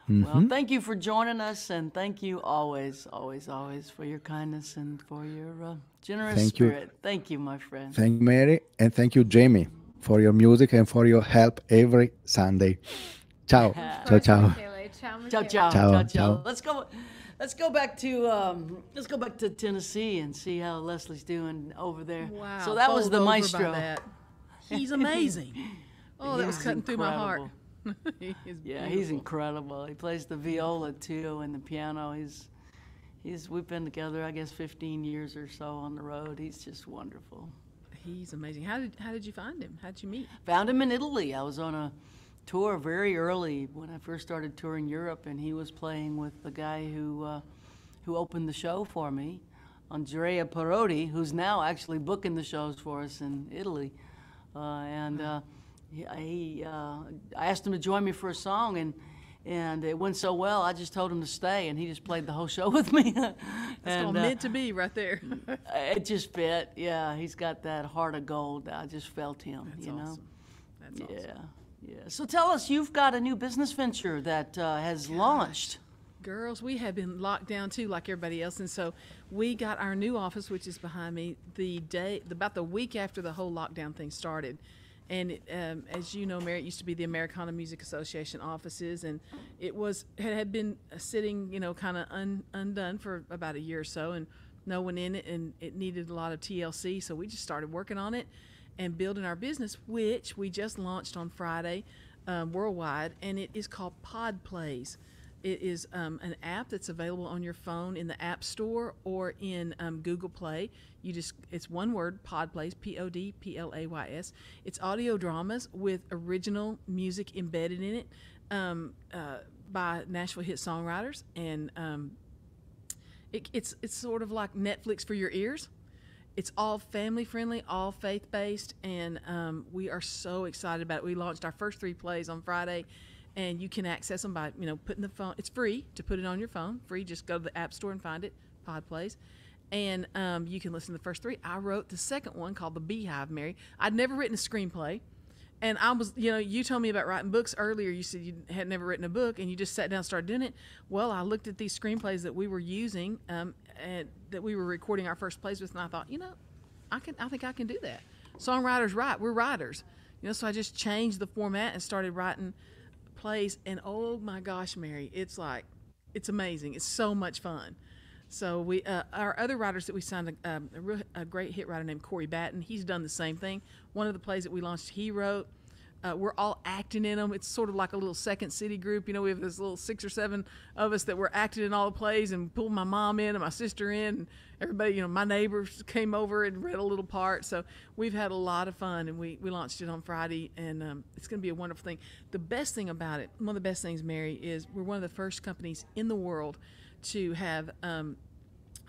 Mm-hmm. Well, thank you for joining us, and thank you always, always, always for your kindness and for your generous spirit. Thank you, my friend. Thank you, Mary, and thank you, Jaimee, for your music and for your help every Sunday. Ciao. Ciao, ciao. Ciao, ciao, ciao. Let's go back to Tennessee and see how Leslie's doing over there. Wow. So that was the maestro. He's amazing. Oh, that was cutting through my heart. Yeah, he's incredible. He plays the viola too and the piano. We've been together, I guess, 15 years or so on the road. He's just wonderful. He's amazing. How did you find him? How'd you meet? Found him in Italy. I was on a tour very early when I first started touring Europe, and he was playing with the guy who opened the show for me, Andrea Parodi, who's now actually booking the shows for us in Italy, I asked him to join me for a song, and it went so well, I just told him to stay, and he just played the whole show with me. That's called meant to be right there. It just fit. Yeah, he's got that heart of gold. I just felt him. That's awesome. That's awesome. Yeah. So tell us, you've got a new business venture that has launched. Girls, we have been locked down too, like everybody else, and so we got our new office, which is behind me, about the week after the whole lockdown thing started. And it, as you know, Mary, it used to be the Americana Music Association offices, and it had been sitting, you know, kind of undone for about a year or so, and no one in it, and it needed a lot of TLC, so we just started working on it and building our business, which we just launched on Friday worldwide, and it is called Pod Plays. It is an app that's available on your phone in the App Store or in Google Play. It's one word, Pod Plays, Podplays. It's audio dramas with original music embedded in it by Nashville hit songwriters, and it's sort of like Netflix for your ears. It's all family friendly, all faith based, and we are so excited about it. We launched our first 3 plays on Friday, and you can access them by putting the phone. It's free to put it on your phone. Free, just go to the App Store and find it. Pod Plays. And you can listen to the first 3. I wrote the second one called The Beehive, Mary. I'd never written a screenplay. And I was, you told me about writing books earlier. You said you had never written a book, and you just sat down and started doing it. Well, I looked at these screenplays that we were using and that we were recording our first plays with, and I thought, I think I can do that. Songwriters write. We're writers. So I just changed the format and started writing plays. And, oh, my gosh, Mary, it's amazing. It's so much fun. So we, our other writers that we signed, a great hit writer named Corey Batten, he's done the same thing. One of the plays that we launched, he wrote. We're all acting in them. It's sort of like a little Second City group. We have this little 6 or 7 of us that were acting in all the plays, and pulled my mom in and my sister in. And everybody, my neighbors came over and read a little part. So we've had a lot of fun, and we launched it on Friday, and it's going to be a wonderful thing. The best thing about it, one of the best things, Mary, is we're one of the first companies in the world to have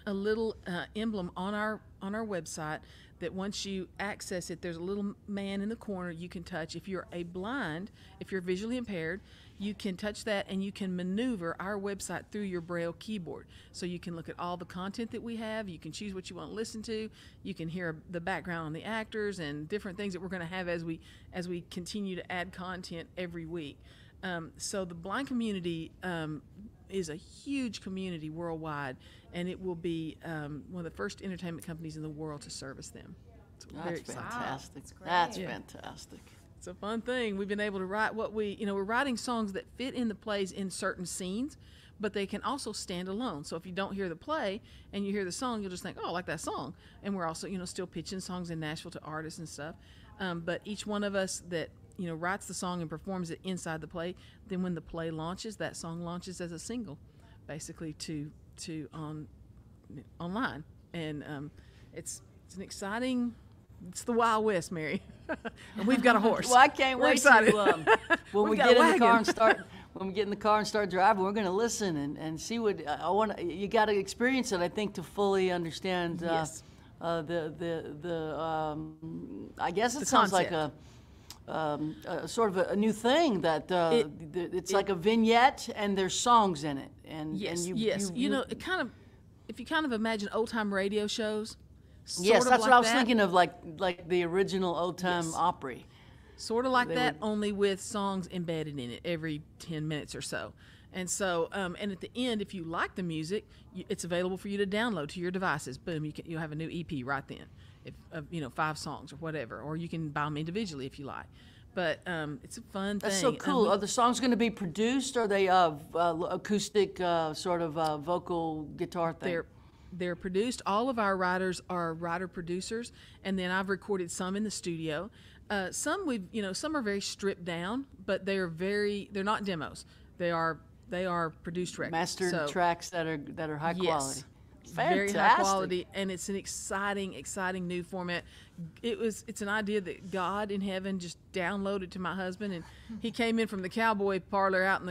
a little emblem on our website that once you access it, there's a little man in the corner you can touch. If you're blind, if you're visually impaired, you can touch that, and you can maneuver our website through your Braille keyboard. So you can look at all the content that we have. You can choose what you want to listen to. You can hear the background on the actors and different things that we're going to have as we continue to add content every week. So the blind community is a huge community worldwide, and it will be one of the first entertainment companies in the world to service them. So that's fantastic. Wow, that's fantastic. It's a fun thing. We've been able to write what we, we're writing songs that fit in the plays in certain scenes, but they can also stand alone. So if you don't hear the play and you hear the song, you'll just think, oh, I like that song. And we're also, still pitching songs in Nashville to artists and stuff. But each one of us that writes the song and performs it inside the play, then when the play launches, that song launches as a single, basically to online, and it's an exciting, it's the Wild West, Mary. And we've got a horse. Well, I can't wait to when we get in the car and start driving, we're going to listen and see what I want. You got to experience it, I think, to fully understand. Yes. I guess it sounds like sort of a new thing that it's like a vignette, and there's songs in it. And yes, and you it kind of, if you kind of imagine old time radio shows. Yes, that's what I was thinking of, like the original old time Opry. Sort of like that, only with songs embedded in it every 10 minutes or so. And so, and at the end, if you like the music, it's available for you to download to your devices. Boom, you'll have a new EP right then. If 5 songs or whatever, or you can buy them individually if you like. But it's a fun thing. That's so cool. Are the songs going to be produced? Or are they acoustic sort of vocal guitar thing? They're produced. All of our writers are writer producers, and then I've recorded some in the studio. Some we've some are very stripped down, but they're not demos. They are produced records. Mastered tracks that are high quality. Fantastic. Very high quality, and it's an exciting new format. It's an idea that God in heaven just downloaded to my husband, and he came in from the cowboy parlor out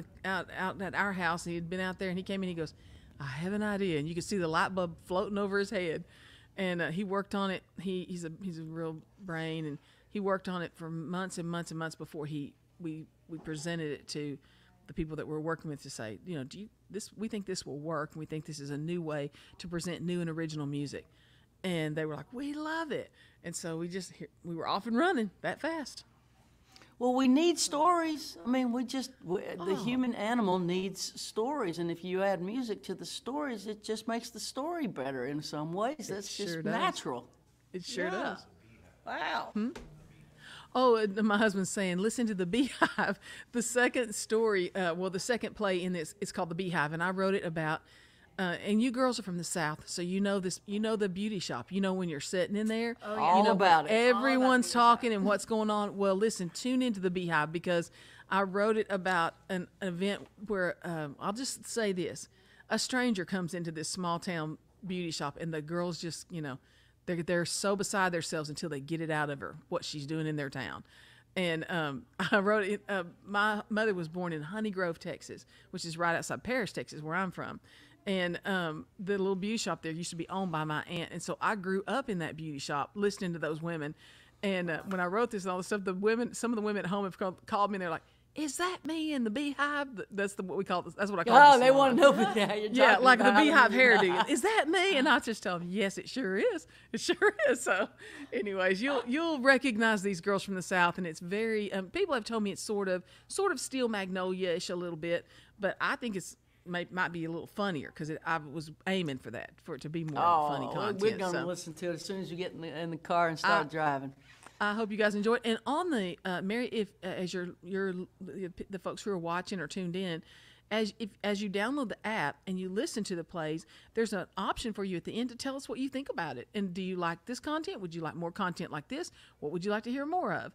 at our house. He had been out there, and he came in. He goes, "I have an idea," and you could see the light bulb floating over his head. And he worked on it. He's a real brain, and he worked on it for months and months and months before we presented it to the people that we're working with to say, we think this will work, and we think this is a new way to present new and original music. And they were like, we love it. And so we were off and running that fast. Well, we need stories. I mean, the human animal needs stories. And if you add music to the stories, it just makes the story better in some ways. That's just natural. It sure does. Wow. Oh, my husband's saying, listen to The Beehive. The second story, the second play in this is called The Beehive, and I wrote it about, and you girls are from the South, so the beauty shop. When you're sitting in there. Oh, yeah. All about it. Everyone's talking and what's going on. Well, listen, tune into The Beehive, because I wrote it about an event where, I'll just say this, a stranger comes into this small town beauty shop, and the girls just, they're so beside themselves until they get it out of her, what she's doing in their town. And I wrote it, my mother was born in Honey Grove, Texas, which is right outside Paris, Texas, where I'm from. And the little beauty shop there used to be owned by my aunt. And so I grew up in that beauty shop listening to those women. And when I wrote this and all this stuff, the women, some of the women at home have called me and they're like, is that me in the beehive? That's the, what we call this. That's what I call it. Oh, they want to know what you're talking about. Yeah, like the beehive hairdo. Is that me? And I just tell them, yes, it sure is. It sure is. So anyways, you'll recognize these girls from the South, and it's very, people have told me it's sort of Steel Magnolia-ish a little bit, but I think it's, might be a little funnier because I was aiming for that, for it to be more funny content. We're going to listen to it as soon as you get in the car and start driving. I hope you guys enjoy it. And on the Mary, if as you're the folks who are watching or tuned in, as you download the app and you listen to the plays, there's an option for you at the end to tell us what you think about it. And do you like this content? Would you like more content like this? What would you like to hear more of?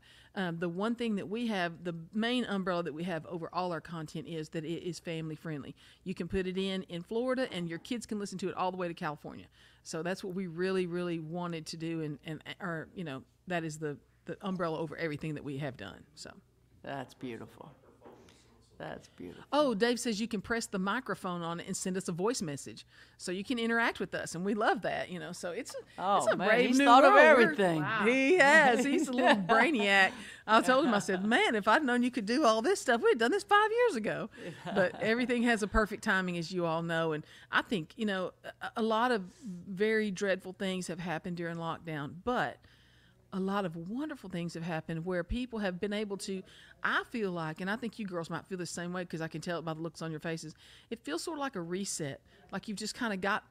The one thing that we have, the main umbrella that we have over all our content, is that it is family friendly. You can put it in Florida, and your kids can listen to it all the way to California. So that's what we really, really wanted to do, and that is the umbrella over everything that we have done. So that's beautiful. That's beautiful. Oh, Dave says you can press the microphone on it and send us a voice message, so you can interact with us, and we love that. You know, so it's a man, brave he's new thought world. Of everything. Wow. He has. He's a little brainiac. I told him, I said, man, if I'd known you could do all this stuff, we'd done this 5 years ago. But everything has a perfect timing, as you all know. And I think a lot of very dreadful things have happened during lockdown, but a lot of wonderful things have happened where people have been able to, I feel like, and I think you girls might feel the same way because I can tell it by the looks on your faces, it feels sort of like a reset, like you've just kind of got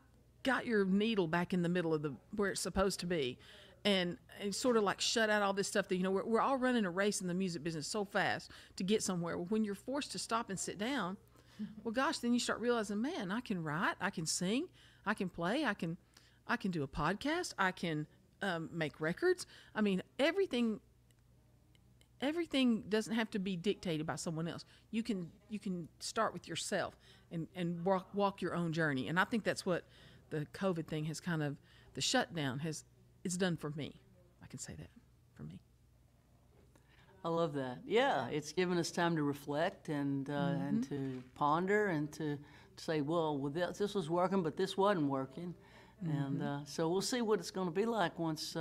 your needle back in the middle of where it's supposed to be, and sort of like shut out all this stuff that, we're all running a race in the music business so fast to get somewhere. When you're forced to stop and sit down, well, gosh, then you start realizing, man, I can write, I can sing, I can play, I can do a podcast, I can make records. I mean, everything doesn't have to be dictated by someone else. You can start with yourself and walk your own journey. And I think that's what the COVID thing has kind of, the shutdown has, it's done for me. I can say that for me. I love that. Yeah, it's given us time to reflect and to ponder and to say, well, this was working, but this wasn't working. Mm-hmm. And so we'll see what it's going to be like once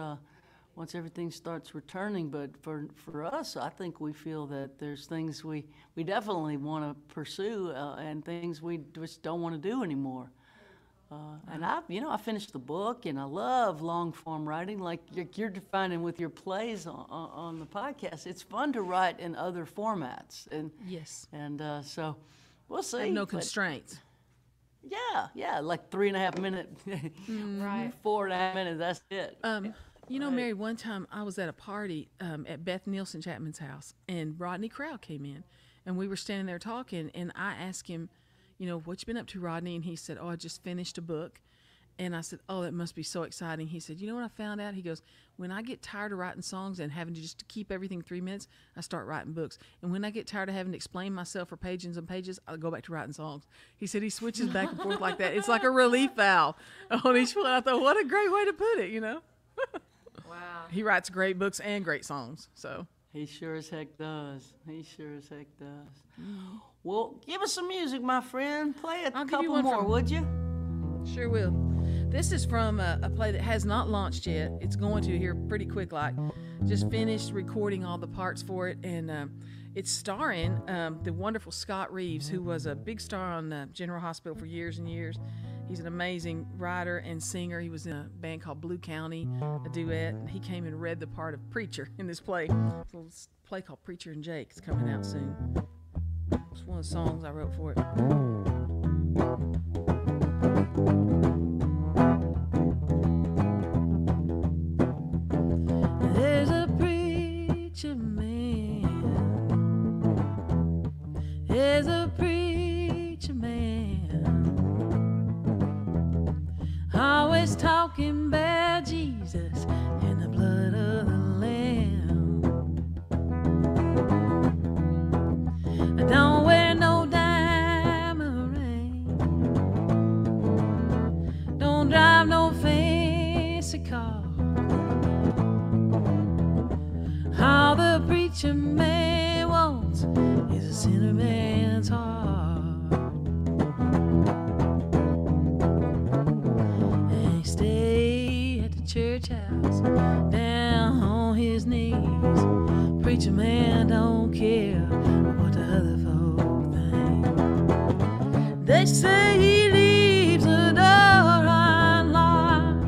everything starts returning. But for us, I think we feel that there's things we definitely want to pursue and things we just don't want to do anymore. And I finished the book, and I love long form writing, like you're defining with your plays on the podcast. It's fun to write in other formats, and yes, and so we'll see. I have no constraints. Yeah, like 3.5 minutes, right? 4.5 minutes, that's it. Mary, one time I was at a party at Beth Nielsen Chapman's house, and Rodney Crowell came in, and we were standing there talking, and I asked him, what you been up to, Rodney? And he said, oh, I just finished a book. And I said, oh, that must be so exciting. He said, you know what I found out? He goes, when I get tired of writing songs and having to just keep everything 3 minutes, I start writing books. And when I get tired of having to explain myself for pages and pages, I'll go back to writing songs. He said he switches back and forth like that. It's like a relief valve on each one. I thought, what a great way to put it, Wow. He writes great books and great songs, so. He sure as heck does. He sure as heck does. Well, give us some music, my friend. Play a couple more, would you? Sure will. This is from a play that has not launched yet. It's going to here pretty quick, like just finished recording all the parts for it. And it's starring the wonderful Scott Reeves, who was a big star on General Hospital for years and years. He's an amazing writer and singer. He was in a band called Blue County, a duet. And he came and read the part of Preacher in this play. It's a little play called Preacher and Jake. It's coming out soon. It's one of the songs I wrote for it. There's a preacher man, always talking about Jesus and the blood of the Lamb. I don't wear no diamond ring, don't drive no fancy car. All the preacher man wants is a sinner man's heart. prayers down on his knees. Preacher man don't care what the other folk think. They say he leaves the door unlocked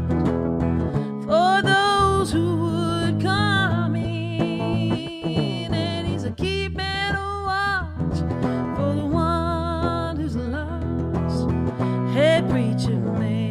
for those who would come in, and he's a keep and a watch for the one who's lost. Hey, preacher man,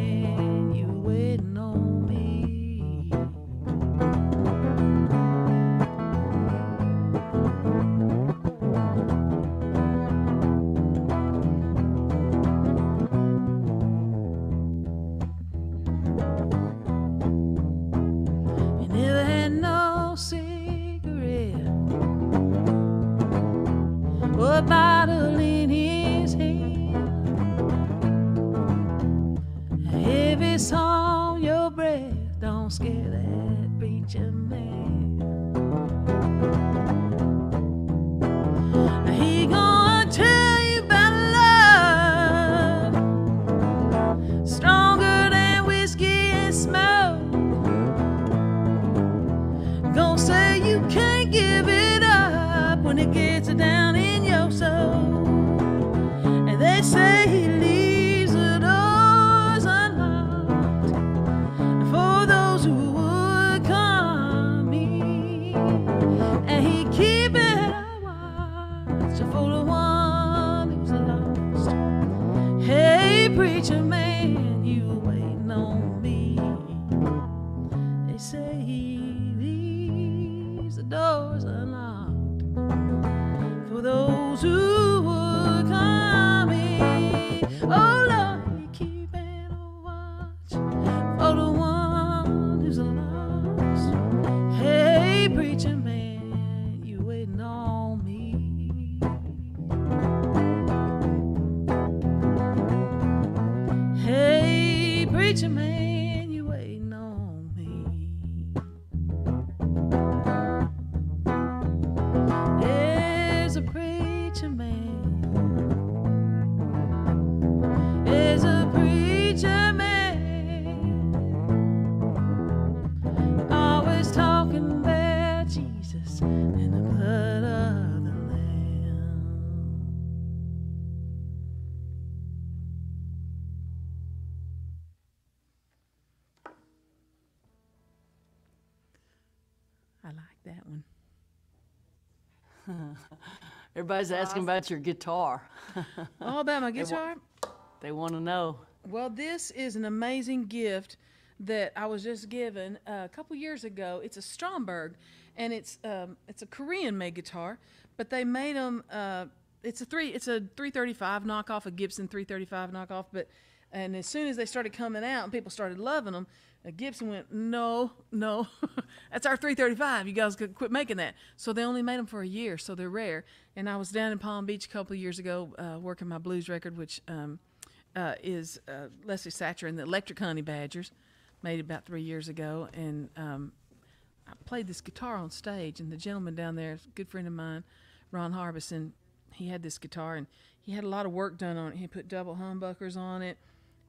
scare that preacher man. He gonna tell you about love stronger than whiskey and smoke. Gonna say you can't give it up when it gets down in your soul. And they say he leaves. Preacher man, you waiting on me. They say he leaves the doors unlocked for those who would come in. Oh Lord, you keep and watch for the one who's lost. Hey, preacher man, you waiting on me. Preacher man, you waiting on me. There's a preacher man. There's a preacher man. Always talking about Jesus and the blood of the Lamb. Everybody's asking about your guitar. Oh, about my guitar? They want to know. Well, this is an amazing gift that I was just given a couple years ago. It's a Stromberg, and it's a Korean-made guitar, but they made them. It's a 335 knockoff, a Gibson 335 knockoff. And as soon as they started coming out and people started loving them, Gibson went, no, that's our 335. You guys could quit making that. So they only made them for a year, so they're rare. And I was down in Palm Beach a couple of years ago working my blues record, which is Leslie Satcher and the Electric Honey Badgers. Made it about 3 years ago. And I played this guitar on stage, and the gentleman down there, a good friend of mine, Ron Harbison, he had this guitar, and he had a lot of work done on it. He put double humbuckers on it.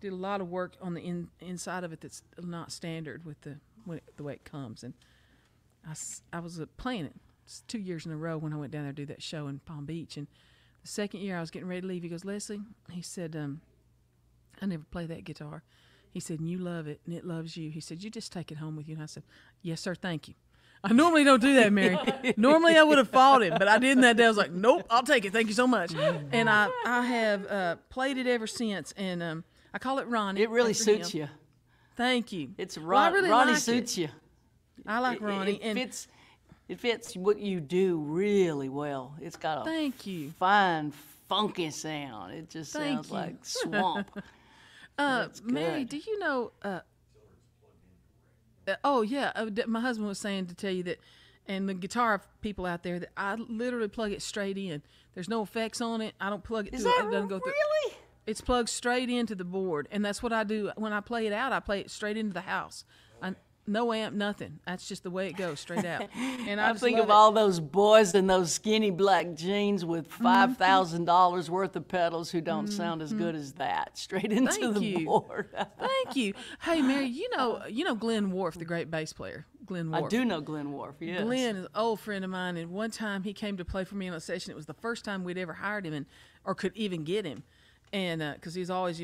Did a lot of work on the inside of it that's not standard with the way it comes. And I was playing it. It's 2 years in a row when I went down there to do that show in Palm Beach. And the second year I was getting ready to leave, he goes, Leslie, he said, I never play that guitar. He said, and you love it, and it loves you. He said, you just take it home with you. And I said, yes, sir, thank you. I normally don't do that, Mary. Normally I would have fought him, but I didn't that day. I was like, nope, I'll take it. Thank you so much. And I have played it ever since. And I call it Ronnie. It really suits you. Thank you. It's Ronnie. Well, really Ronnie like suits it. You. I like Ronnie. It fits what you do really well. It's got a fine, funky sound. It just sounds like swamp. Mary, do you know? Oh yeah, my husband was saying to tell you that, and the guitar people out there, that I literally plug it straight in. There's no effects on it. I don't plug it. It doesn't go through. Really? It's plugged straight into the board, and that's what I do. When I play it out, I play it straight into the house. Okay. No amp, nothing. That's just the way it goes, straight out. And I think of all those boys in those skinny black jeans with $5,000 worth of pedals who don't sound as good as that. Straight into the board. Thank you. Hey, Mary, you know Glenn Worf, the great bass player. Glenn Worf. I do know Glenn Worf, yes. Glenn is an old friend of mine, and one time he came to play for me in a session. It was the first time we'd ever hired him or could even get him. And because he's always,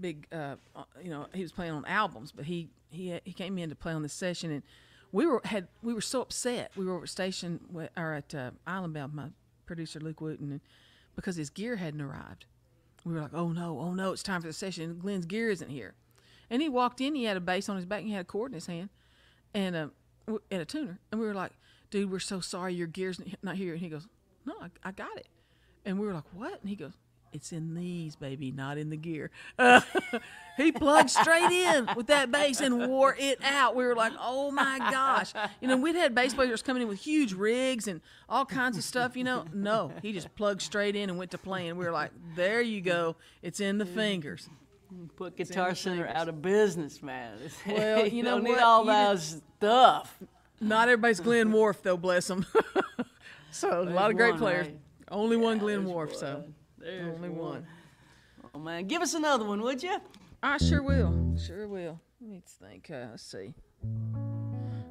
big, he was playing on albums, but he came in to play on this session, and we were so upset. We were over at Islandbound, my producer Luke Wooten, and because his gear hadn't arrived, we were like, oh no, it's time for the session. And Glenn's gear isn't here, and he walked in. He had a bass on his back, and he had a cord in his hand, and a tuner, and we were like, dude, we're so sorry, your gear's not here. And he goes, no, I got it. And we were like, what? And he goes, it's in these, baby, not in the gear. He plugged straight in with that bass and wore it out. We were like, oh, my gosh. We'd had bass players coming in with huge rigs and all kinds of stuff, No, he just plugged straight in and went to playing. We were like, there you go. It's in the fingers. Put Guitar Center out of business, man. Well, you don't need all that stuff. Not everybody's Glenn Worf, though, bless them. So there's a lot of great players. Right? Only one Glenn Worf, so. There's only one. Oh, man. Give us another one, would you? I sure will. Let me think. Let's see.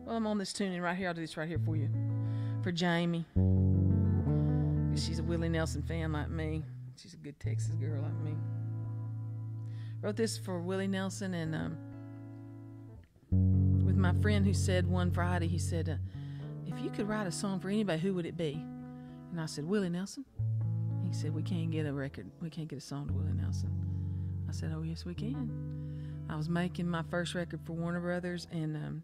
Well, I'm on this tuning right here. I'll do this right here for you. For Jaimee. She's a Willie Nelson fan like me. She's a good Texas girl like me. Wrote this for Willie Nelson and with my friend who said one Friday, he said, if you could write a song for anybody, who would it be? And I said, Willie Nelson. He said, we can't get a record. We can't get a song to Willie Nelson. I said, oh, yes, we can. I was making my first record for Warner Brothers, and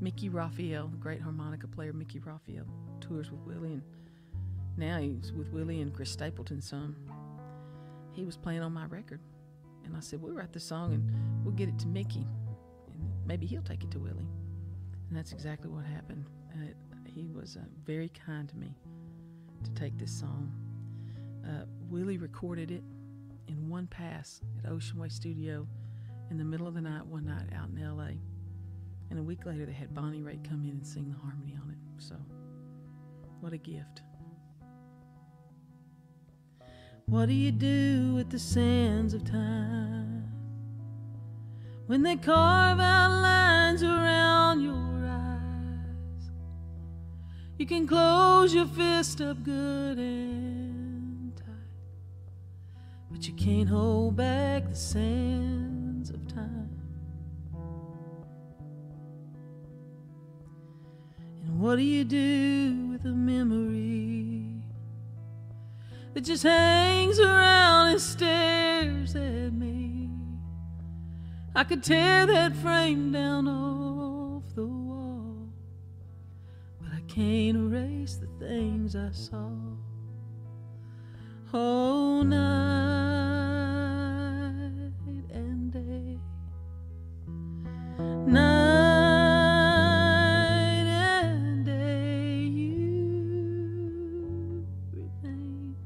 Mickey Raphael, the great harmonica player Mickey Raphael, tours with Willie, and now he's with Willie and Chris Stapleton some. He was playing on my record, and I said, we'll write the song, and we'll get it to Mickey, and maybe he'll take it to Willie. And that's exactly what happened. He was very kind to me to take this song. Willie recorded it in one pass at Oceanway Studio in the middle of the night one night out in L.A. And a week later, they had Bonnie Raitt come in and sing the harmony on it. So, what a gift. What do you do with the sands of time when they carve out lines around your eyes? You can close your fist up good and but you can't hold back the sands of time. And what do you do with a memory that just hangs around and stares at me? I could tear that frame down off the wall, but I can't erase the things I saw. Oh, night and day, night and day, you remain,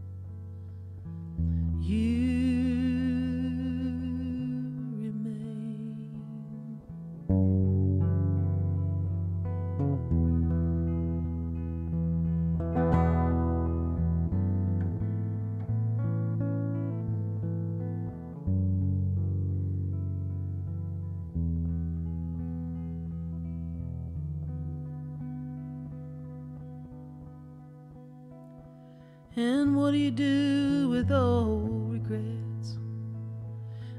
And what do you do with old regrets?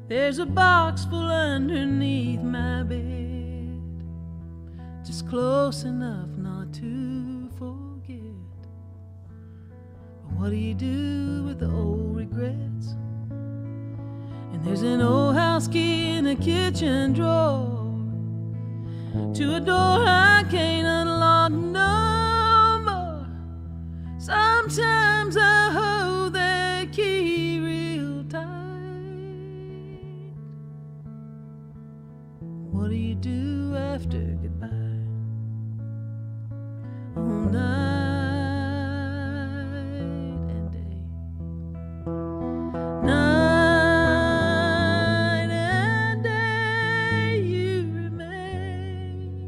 There's a box full underneath my bed, just close enough not to forget. But what do you do with the old regrets? And there's an old house key in the kitchen drawer to a door I can't unlock no more. Sometimes I hold that key real tight. What do you do after goodbye? Oh, night and day. Night and day you remain.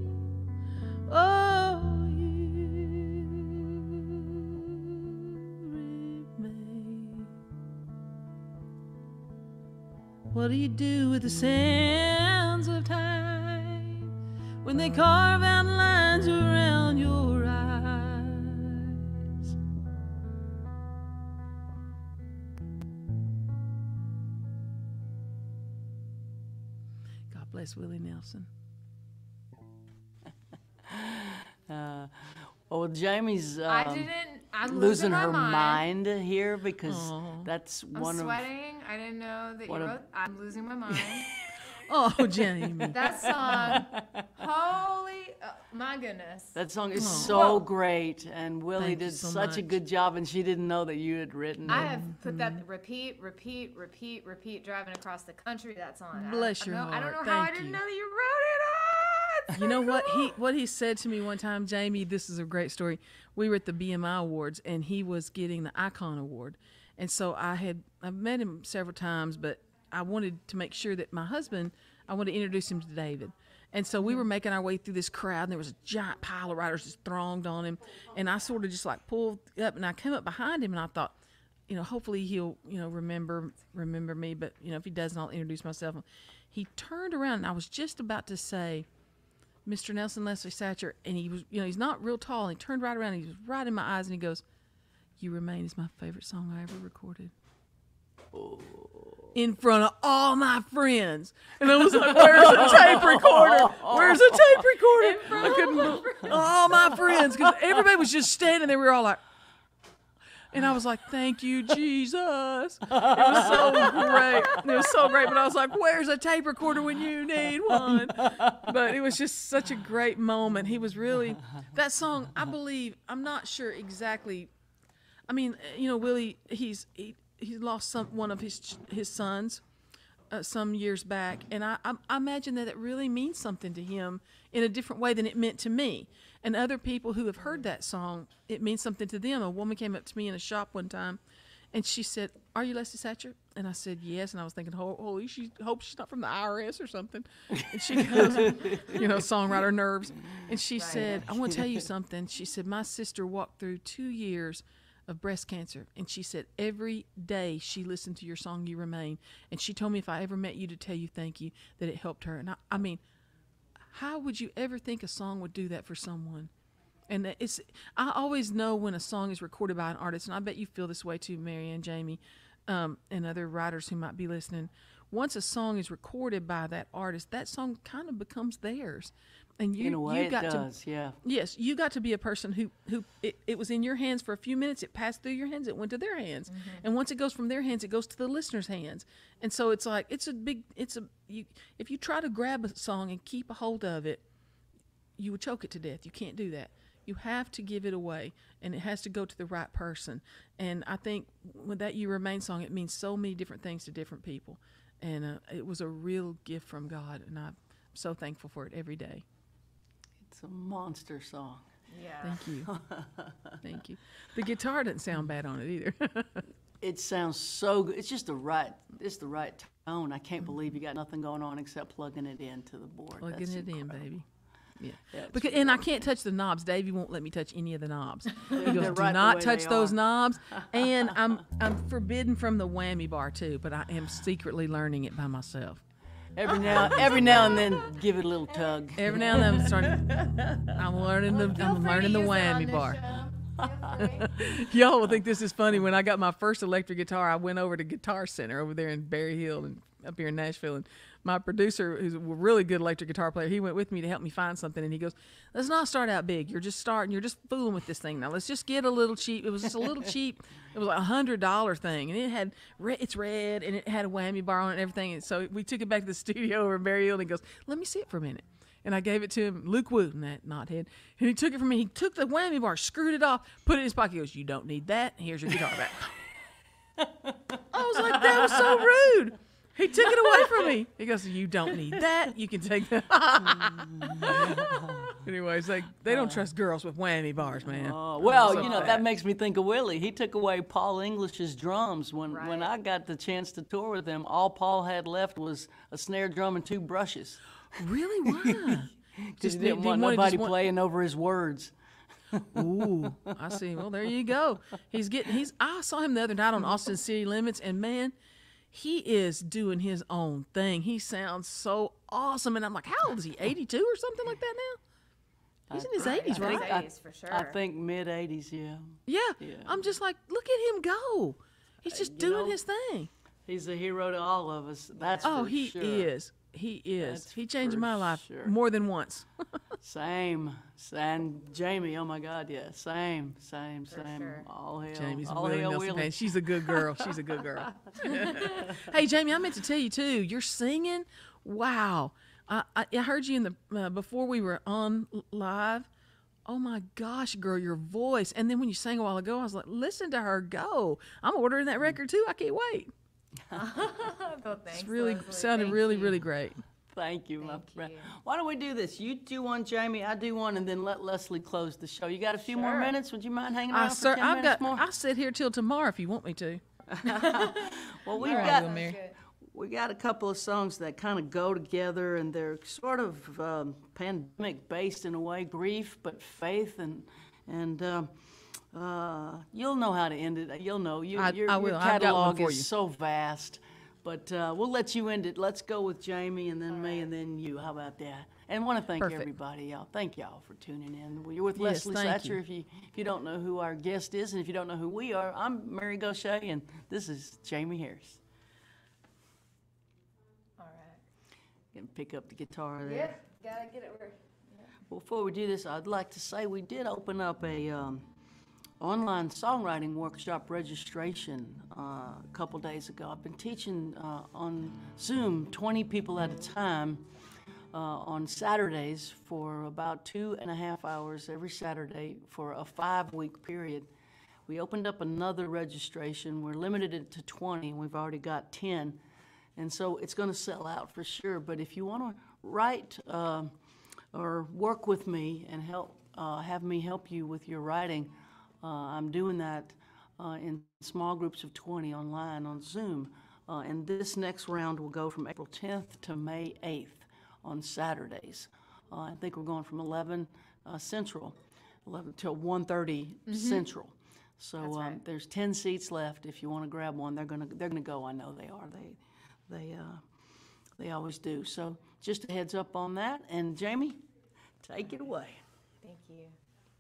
What do you do with the sands of time when they carve out lines around your eyes? God bless Willie Nelson. Well, Jaimee's I'm losing her mind here because that's one of... I'm sweating. I didn't know that you wrote... I'm losing my mind. Oh, Jaimee. That song. Holy... Oh, my goodness. That song is so great, and Willie did such a good job, and she didn't know that you had written it. I have put that repeat, driving across the country, that song. Bless your heart. I don't know how I didn't know that you wrote it. You know what he said to me one time, Jaimee, this is a great story. We were at the BMI Awards, and he was getting the Icon Award. And so I've met him several times, but I wanted to make sure that my husband, I wanted to introduce him to David. And so we were making our way through this crowd, and there was a giant pile of writers just thronged on him. And I sort of just like pulled up, and I came up behind him, and I thought, you know, hopefully he'll, you know, remember me. But, you know, if he doesn't, I'll introduce myself. He turned around, and I was just about to say, Mr. Nelson, Leslie Satcher, and he was, you know, he's not real tall. And he turned right around, and he was right in my eyes, and he goes, "You Remain" is my favorite song I ever recorded. Oh. In front of all my friends. And I was like, where's a tape recorder? Where's a tape recorder? I couldn't believe all my friends, because everybody was just standing there. We were all like, and I was like, thank you, Jesus. It was so great. It was so great. But I was like, where's a tape recorder when you need one? But it was just such a great moment. He was really, that song, I believe, I'm not sure exactly. I mean, you know, Willie, he lost one of his sons some years back. And I imagine that it really means something to him in a different way than it meant to me. And other people who have heard that song, it means something to them. A woman came up to me in a shop one time, and she said, "Are you Leslie Satcher?" And I said, "Yes." And I was thinking, holy, she hopes she's not from the IRS or something. And she goes, you know, songwriter nerves. And she said, "I want to tell you something." She said, "My sister walked through 2 years of breast cancer. And she said, every day she listened to your song, You Remain. And she told me if I ever met you to tell you thank you, that it helped her." And I mean, how would you ever think a song would do that for someone? And it's, I always know when a song is recorded by an artist, and I bet you feel this way too, Mary and Jaimee, and other writers who might be listening. Once a song is recorded by that artist, that song kind of becomes theirs. And you, in a way, yes, you got to be a person who it was in your hands for a few minutes. It passed through your hands. It went to their hands, and once it goes from their hands, it goes to the listener's hands. And so it's like if you try to grab a song and keep a hold of it, you would choke it to death. You can't do that. You have to give it away, and it has to go to the right person. And I think with that "You Remain" song, it means so many different things to different people, and it was a real gift from God, and I'm so thankful for it every day. It's a monster song. Yeah. Thank you. Thank you. The guitar doesn't sound bad on it either. It sounds so good. It's just the right. It's the right tone. I can't believe you got nothing going on except plugging it into the board. Plugging it in, baby. Yeah. Because, and I can't touch the knobs. Davey won't let me touch any of the knobs. He goes, "Do not touch those knobs." And I'm forbidden from the whammy bar too. But I am secretly learning it by myself. Every now and then, give it a little tug. Every now and then, I'm learning the whammy bar. Y'all will think this is funny. When I got my first electric guitar, I went over to Guitar Center over there in Berry Hill and up here in Nashville, and my producer, who's a really good electric guitar player, he went with me to help me find something, and he goes, "Let's not start out big. You're just starting. You're just fooling with this thing. Now let's just get a little cheap." It was just a little cheap. It was like $100 thing, and it had red, and it had a whammy bar on it and everything. And so we took it back to the studio over in Berry Hill, and he goes, "Let me see it for a minute." And I gave it to him, Luke Wooten, that knothead. And he took it from me. He took the whammy bar, screwed it off, put it in his pocket. He goes, "You don't need that. Here's your guitar back." I was like, that was so rude. He took it away from me. He goes, "You don't need that. You can take that." Anyways, they don't trust girls with whammy bars, man. Well, you know, that makes me think of Willie. He took away Paul English's drums. When I got the chance to tour with him, all Paul had left was a snare drum and two brushes. Really? Why? Because he didn't want nobody playing over his words. Ooh, I see. Well, there you go. I saw him the other night on Austin City Limits, and man, he is doing his own thing. He sounds so awesome. And I'm like, how old is he, 82 or something like that now? He's in his 80s, right? His 80s, for sure. I think mid-80s, yeah. Yeah. I'm just like, look at him go. He's just doing his thing. He's a hero to all of us. That's for sure. Oh, he is. He is. He changed my life more than once. Same. Jaimee, oh, my God, yeah. Same. Sure. All hail. Jamie's a Willie Nelson fan. She's a good girl. Hey, Jaimee, I meant to tell you, too, you're singing. Wow. I heard you in the before we were on live. Oh my gosh, girl, your voice! And then when you sang a while ago, I was like, "Listen to her go!" I'm ordering that record too. I can't wait. Well, thanks, it's really Leslie. Sounded Thank really, you. Really great. Thank you, my friend. Why don't we do this? You do one, Jaimee. I do one, and then let Leslie close the show. You got a few more minutes? Would you mind hanging out for 10 minutes more? I'll sit here till tomorrow if you want me to. Well, we've got. We got a couple of songs that kind of go together, and they're sort of pandemic-based in a way, grief, but faith, and you'll know how to end it. You'll know. Your catalog is so vast, but we'll let you end it. Let's go with Jaimee, and then me, and then you. How about that? And I want to thank everybody, y'all. Thank y'all for tuning in. You're with Leslie Satcher. You. If you don't know who our guest is, and if you don't know who we are, I'm Mary Gauthier, and this is Jaimee Harris. And pick up the guitar there. Yeah, gotta get it where. Yeah. Before we do this, I'd like to say we did open up a online songwriting workshop registration a couple days ago. I've been teaching on Zoom 20 people at a time on Saturdays for about 2.5 hours every Saturday for a 5-week period. We opened up another registration. We're limited it to 20, and we've already got 10. And so it's going to sell out for sure. But if you want to write or work with me and help, have me help you with your writing, I'm doing that in small groups of 20 online on Zoom. And this next round will go from April 10th to May 8th on Saturdays. I think we're going from 11 Central, 11 till 1:30 Central. So there's 10 seats left. If you want to grab one, they're gonna go. I know they are. They always do. So just a heads up on that. And Jaimee, take it away. Thank you.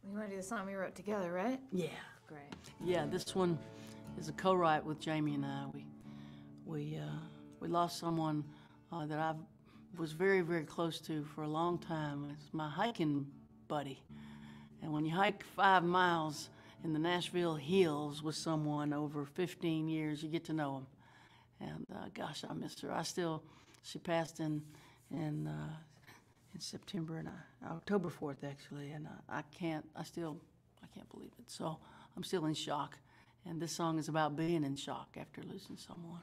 We want to do the song we wrote together, right? Yeah. Great. Yeah, this one is a co-write with Jaimee and I. We lost someone that I was very, very close to for a long time. It's my hiking buddy. And when you hike 5 miles in the Nashville hills with someone over 15 years, you get to know them. And gosh, I missed her. She passed in September and October 4th actually, and I can't believe it. So I'm still in shock. And this song is about being in shock after losing someone.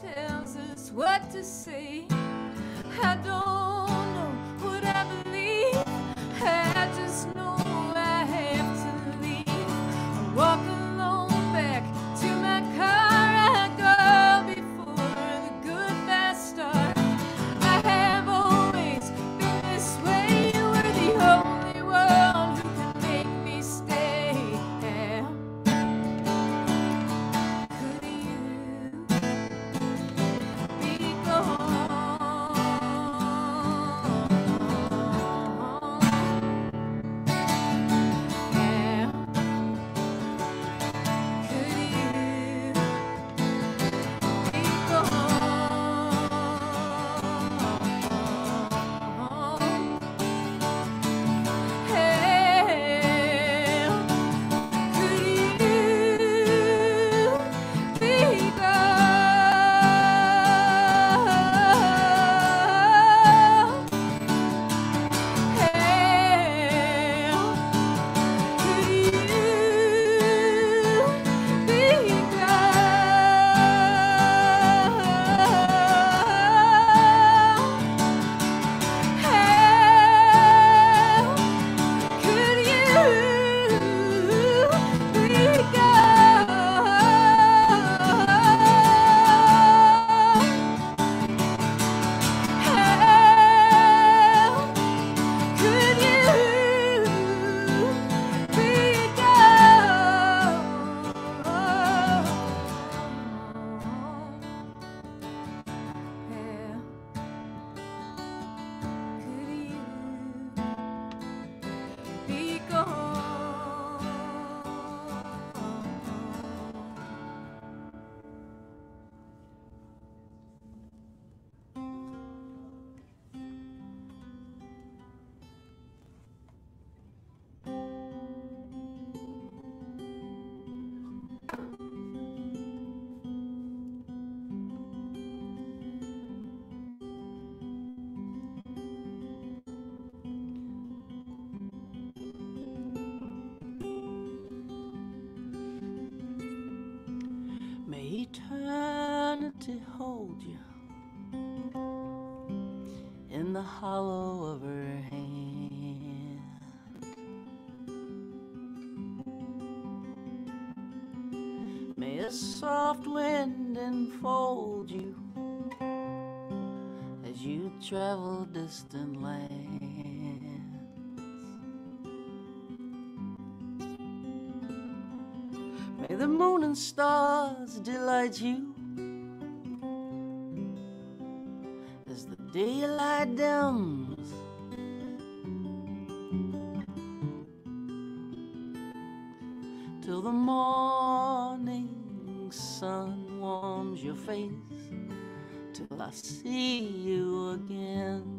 tells us what to say. I don't know what I believe. I just know I have to leave. I walk alone back to my car. I go before the goodbye start. I have always been this way. We're the only one who can make me stay. Could you be gone? Yeah. Could you be gone? Hey, could you be gone? Hey, could you be gone? How could you be gone? How could you be gone? How could you be gone? May eternity hold you in the hollow of her hand. May a soft wind enfold you as you travel distant lands. May the moon and stars delight you as the daylight dims. Till the morning sun warms your face, till I see you again.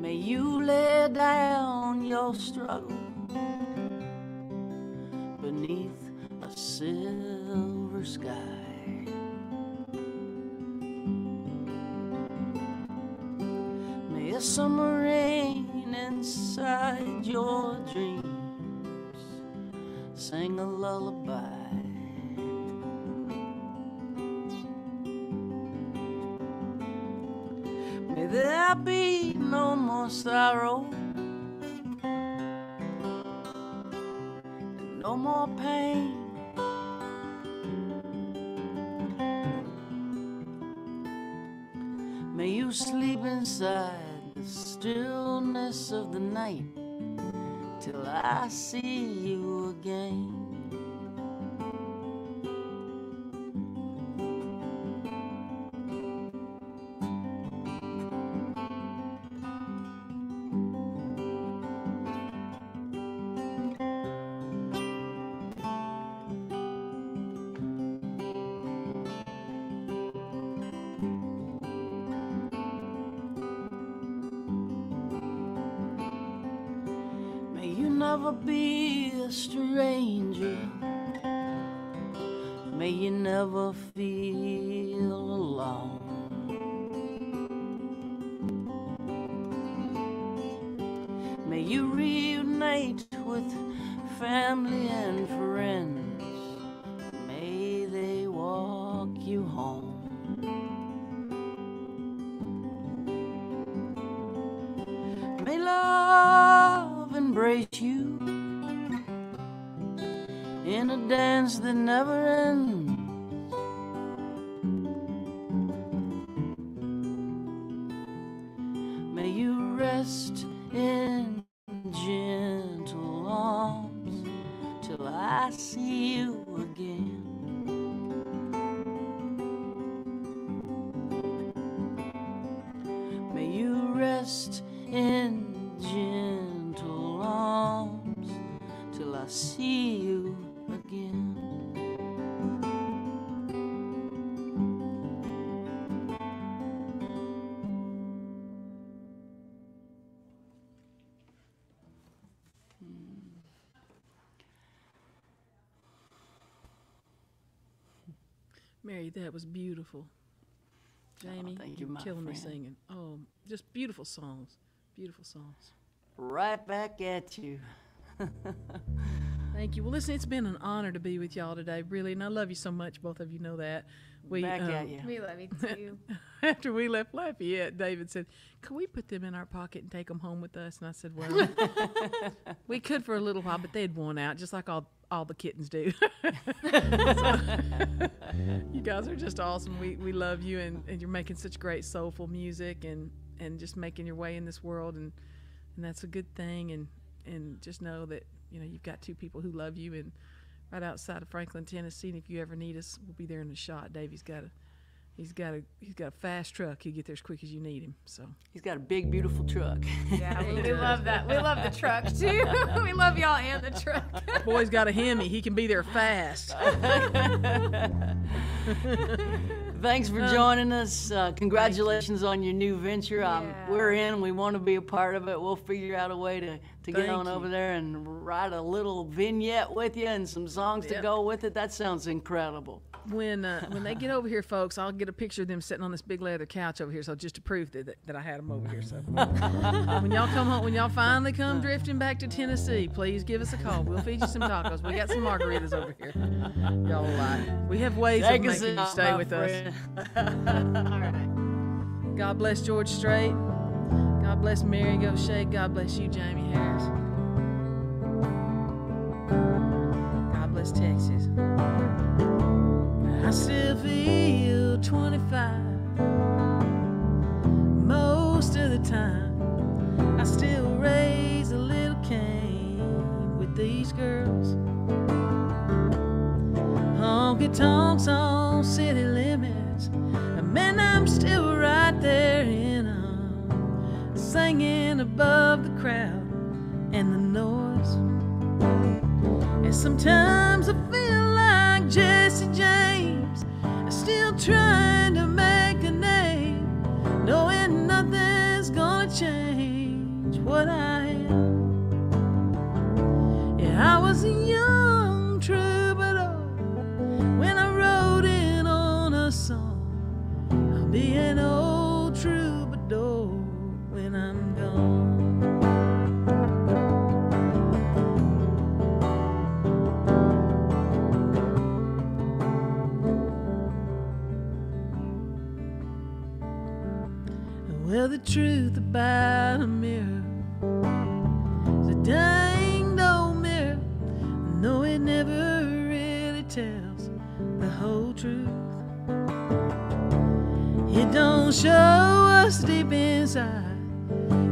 May you lay down your struggle beneath a silver sky. May a summer rain inside your dreams sing a lullaby. May there be no more sorrow and no more pain. May you sleep inside the stillness of the night till I see you again. May you never be a stranger. May you never feel alone. you reunite with family and friends. May they walk you home. May love embrace you in a dance that never ends. May you rest in gentle arms till I see you again. May you rest in gentle arms till I see you again. Mary, that was beautiful. Jaimee, oh, you killed me singing. Oh, just beautiful songs. Beautiful songs. Right back at you. Thank you. Well, listen, it's been an honor to be with y'all today, really, and I love you so much. Both of you know that. Back at you. We love you, too. After we left Lafayette, David said, could we put them in our pocket and take them home with us? And I said, well, we could for a little while, but they'd worn out, just like all the kittens do. So, you guys are just awesome. We love you, and you're making such great soulful music and just making your way in this world, and that's a good thing, and just know that, you know, you've got two people who love you, and right outside of Franklin, Tennessee, and if you ever need us, we'll be there in a shot. Davey's got a fast truck. He'll get there as quick as you need him. So he's got a big, beautiful truck. Yeah, we love that. We love the truck too. We love y'all and the truck. Boy's got a Hemi. He can be there fast. Thanks for joining us. Congratulations on your new venture. We're in. We want to be a part of it. We'll figure out a way to get on over there and write a little vignette with you and some songs to go with it. That sounds incredible. When they get over here, folks, I'll get a picture of them sitting on this big leather couch over here, so just to prove that I had them over here. So when y'all come home, when y'all finally come drifting back to Tennessee, please give us a call. We'll feed you some tacos. We got some margaritas over here. Y'all like. We have ways of making you stay with us. All right. God bless George Strait. God bless Mary Gauthier. God bless you, Jaimee Harris. God bless Texas. I still feel 25 most of the time. I still raise a little cane with these girls. Honky tonks on city limits, and man, I'm still right there in 'em, singing above the crowd and the noise. And sometimes I feel like Jesse James, still trying to make a name, knowing nothing's gonna change what I am. Yeah, I was a young troubadour when I wrote in on a song. I'll be an old troubadour when I'm gone. Well, the truth about a mirror is a danged old mirror. No, it never really tells the whole truth. It don't show us deep inside.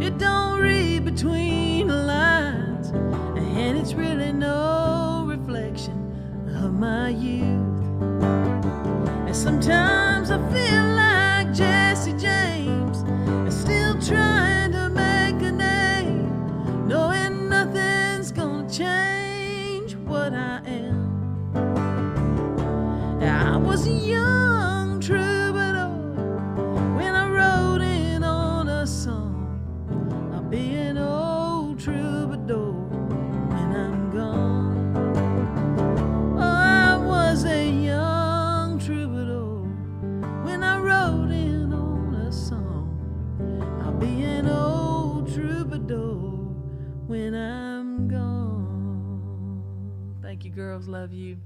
It don't read between the lines. And it's really no reflection of my youth. And sometimes I feel like Jesse James, still trying to make a name, knowing nothing's gonna change what I am. I was a young troubadour when I wrote in on a song. I'll be an old troubadour when I'm gone. Oh, I was a young troubadour when I wrote when I'm gone. Thank you, girls. Love you.